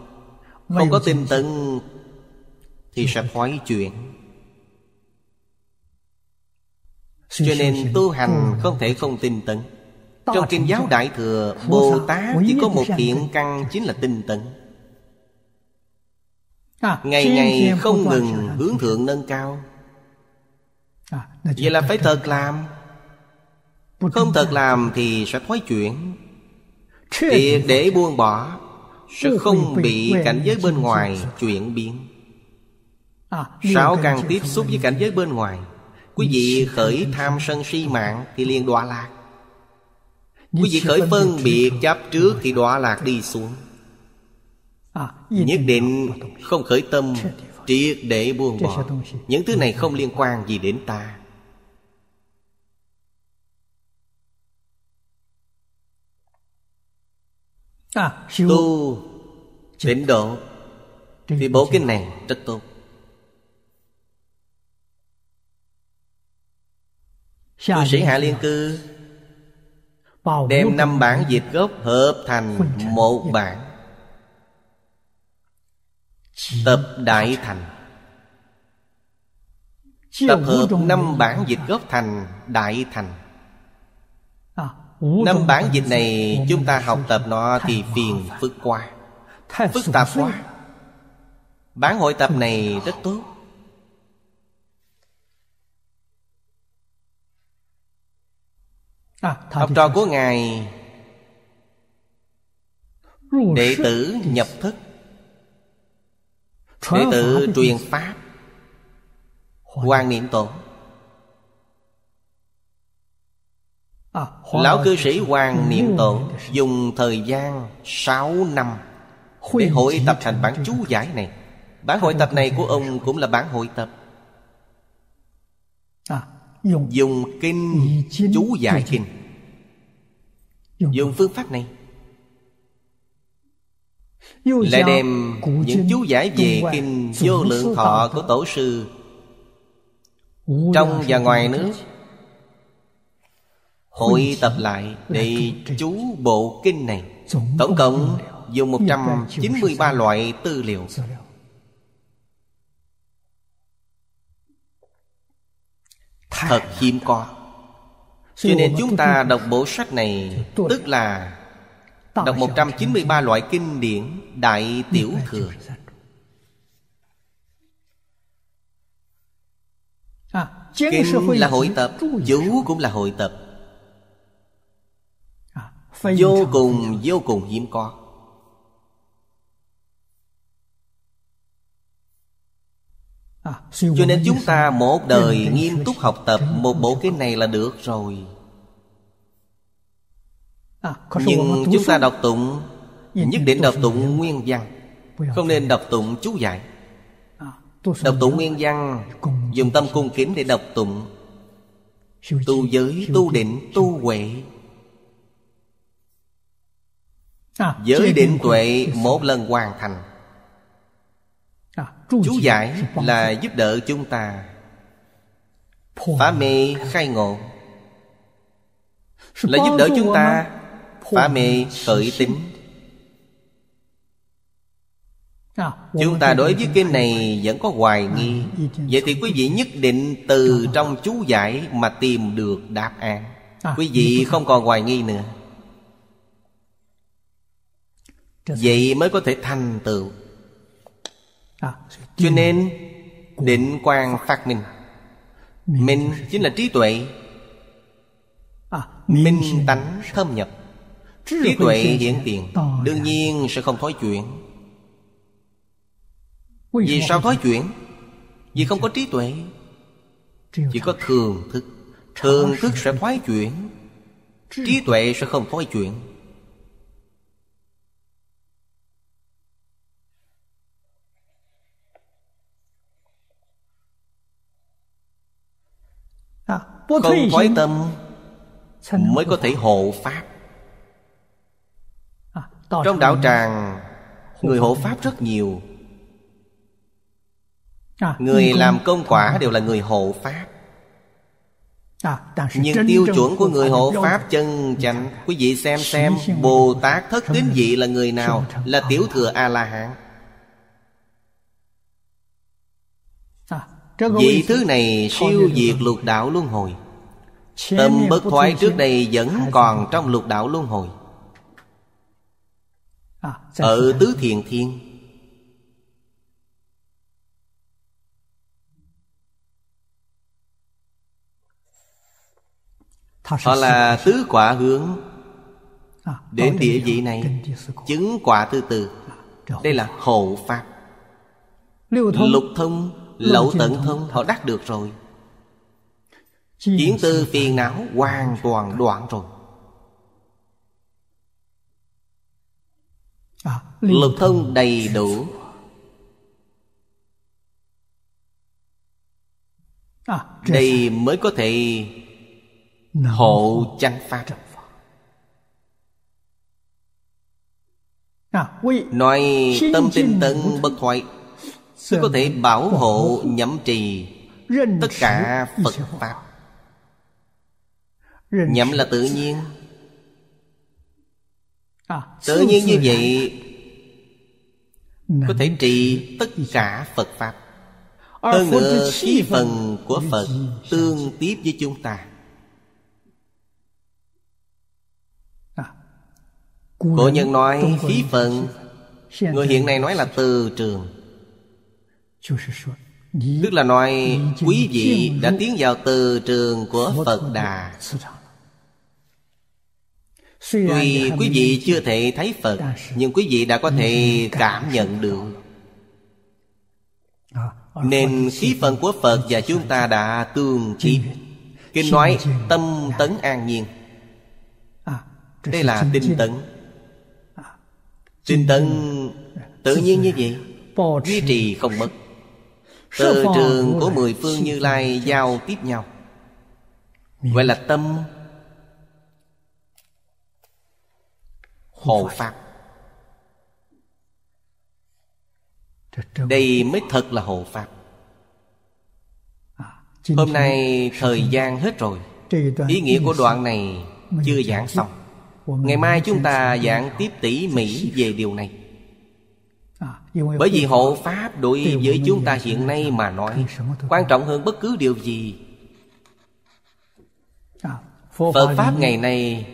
Không có tinh tấn thì sẽ thoái chuyển. Cho nên tu hành không thể không tinh tấn. Trong Kinh giáo Đại Thừa, Bồ Tát chỉ có một thiện căn, chính là tinh tấn. Ngày ngày không ngừng hướng thượng nâng cao. Vậy là phải thật làm. Không thật làm thì sẽ thoái chuyển. Triệt để buông bỏ sẽ không bị cảnh giới bên ngoài chuyển biến. Sáu căn tiếp xúc với cảnh giới bên ngoài, quý vị khởi tham sân si mạng thì liền đọa lạc. Quý vị khởi phân biệt chấp trước thì đọa lạc đi xuống. Nhất định không khởi tâm, triệt để buông bỏ. Những thứ này không liên quan gì đến ta. Tu tịnh độ thì bộ kinh này rất tốt. Cư sĩ Hạ Liên Cư đem năm bản dịch gốc hợp thành một bản. Tập Đại Thành, tập hợp năm bản dịch gốc thành Đại Thành. Năm bản dịch này chúng ta học tập nó thì phiền phức quá, phức tạp quá. Bản hội tập này rất tốt. Học trò của Ngài, đệ tử nhập thức, đệ tử truyền pháp Hoàng Niệm Tổ, lão cư sĩ Hoàng Niệm Tổ dùng thời gian sáu năm để hội tập thành bản chú giải này. Bản hội tập này của ông cũng là bản hội tập dùng kinh chú giải kinh, dùng phương pháp này, lại đem những chú giải về kinh Vô Lượng Thọ của Tổ sư trong và ngoài nước hội tập lại để chú bộ kinh này. Tổng cộng dùng một trăm chín mươi ba loại tư liệu. Thật hiếm có. Cho nên chúng ta đọc bộ sách này, tức là đọc một trăm chín mươi ba loại kinh điển Đại Tiểu Thừa. Kinh là hội tập, chú cũng là hội tập, vô cùng vô cùng hiếm có. Cho nên chúng ta một đời nghiêm túc học tập một bộ kinh này là được rồi. Nhưng chúng ta đọc tụng, nhất định đọc tụng nguyên văn, không nên đọc tụng chú giải. Đọc tụng nguyên văn, dùng tâm cung kính để đọc tụng. Tu giới, tu định, tu huệ. Giới định tuệ một lần hoàn thành. Chú giải là giúp đỡ chúng ta phá mê khai ngộ, là giúp đỡ chúng ta phá mê khởi tính. Chúng ta đối với kinh này vẫn có hoài nghi, vậy thì quý vị nhất định từ trong chú giải mà tìm được đáp án. Quý vị không còn hoài nghi nữa, vậy mới có thể thành tựu. Cho nên định quang phát minh. Minh chính là trí tuệ, minh tánh thâm nhập. Trí tuệ hiện tiền đương nhiên sẽ không thói chuyển. Vì sao thói chuyển? Vì không có trí tuệ, chỉ có thường thức. Thường thức sẽ thoái chuyển, trí tuệ sẽ không thói chuyển. Không thói tâm mới có thể hộ pháp. Trong đạo tràng, người hộ pháp rất nhiều. Người làm công quả đều là người hộ pháp. Nhưng tiêu chuẩn của người hộ pháp chân chánh, quý vị xem xem Bồ Tát Thất Tín Vị là người nào? Là Tiểu Thừa A-La-Hán. Vị thứ này siêu diệt lục đạo luân hồi. Tâm bất thoái trước đây vẫn còn trong lục đạo luân hồi. Ở tứ thiền thiên, họ là tứ quả hướng đến địa vị này, chứng quả thứ tư. Đây là hộ pháp. Lục thông, lậu tận thông họ đắc được rồi. Kiến tư phiền não hoàn toàn đoạn rồi. Lục thông đầy đủ. Đây mới có thể hộ chánh pháp. Nói tâm tinh tấn bất thoại, tôi có thể bảo hộ nhậm trì tất cả Phật pháp. Nhậm là tự nhiên, tự nhiên như vậy có thể trì tất cả Phật pháp. Hơn nữa khí phần của Phật tương tiếp với chúng ta. Cổ nhân nói khí phần, người hiện nay nói là từ trường, tức là nói quý vị đã tiến vào từ trường của Phật Đà. Tuy quý vị chưa thể thấy Phật, nhưng quý vị đã có thể cảm nhận được. Nên khí phần của Phật và chúng ta đã tương tiếp. Kinh nói tâm tấn an nhiên. Đây là tinh tấn. Tinh tấn tự nhiên như vậy, duy trì không mất. Từ trường của mười phương Như Lai giao tiếp nhau, gọi là tâm hộ pháp. Đây mới thật là hộ pháp. Hôm nay thời gian hết rồi, ý nghĩa của đoạn này chưa giảng xong. Ngày mai chúng ta giảng tiếp tỉ mỉ về điều này. Bởi vì hộ pháp đối với chúng ta hiện nay mà nói quan trọng hơn bất cứ điều gì. Phật pháp ngày nay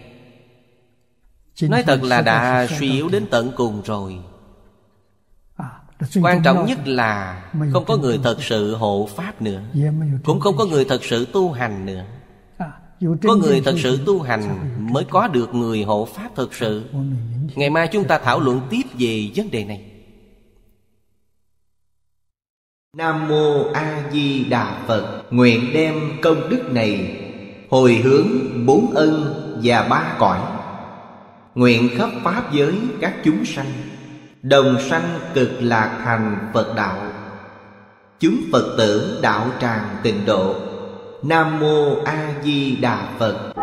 nói thật là đã suy yếu đến tận cùng rồi. Quan trọng nhất là không có người thật sự hộ pháp nữa, cũng không có người thật sự tu hành nữa. Có người thật sự tu hành mới có được người hộ pháp thật sự. Ngày mai chúng ta thảo luận tiếp về vấn đề này. Nam Mô A Di Đà Phật. Nguyện đem công đức này hồi hướng bốn ân và ba cõi, nguyện khắp pháp giới các chúng sanh đồng sanh cực lạc thành Phật đạo, chúng Phật tử đạo tràng tịnh độ. Nam Mô A Di Đà Phật.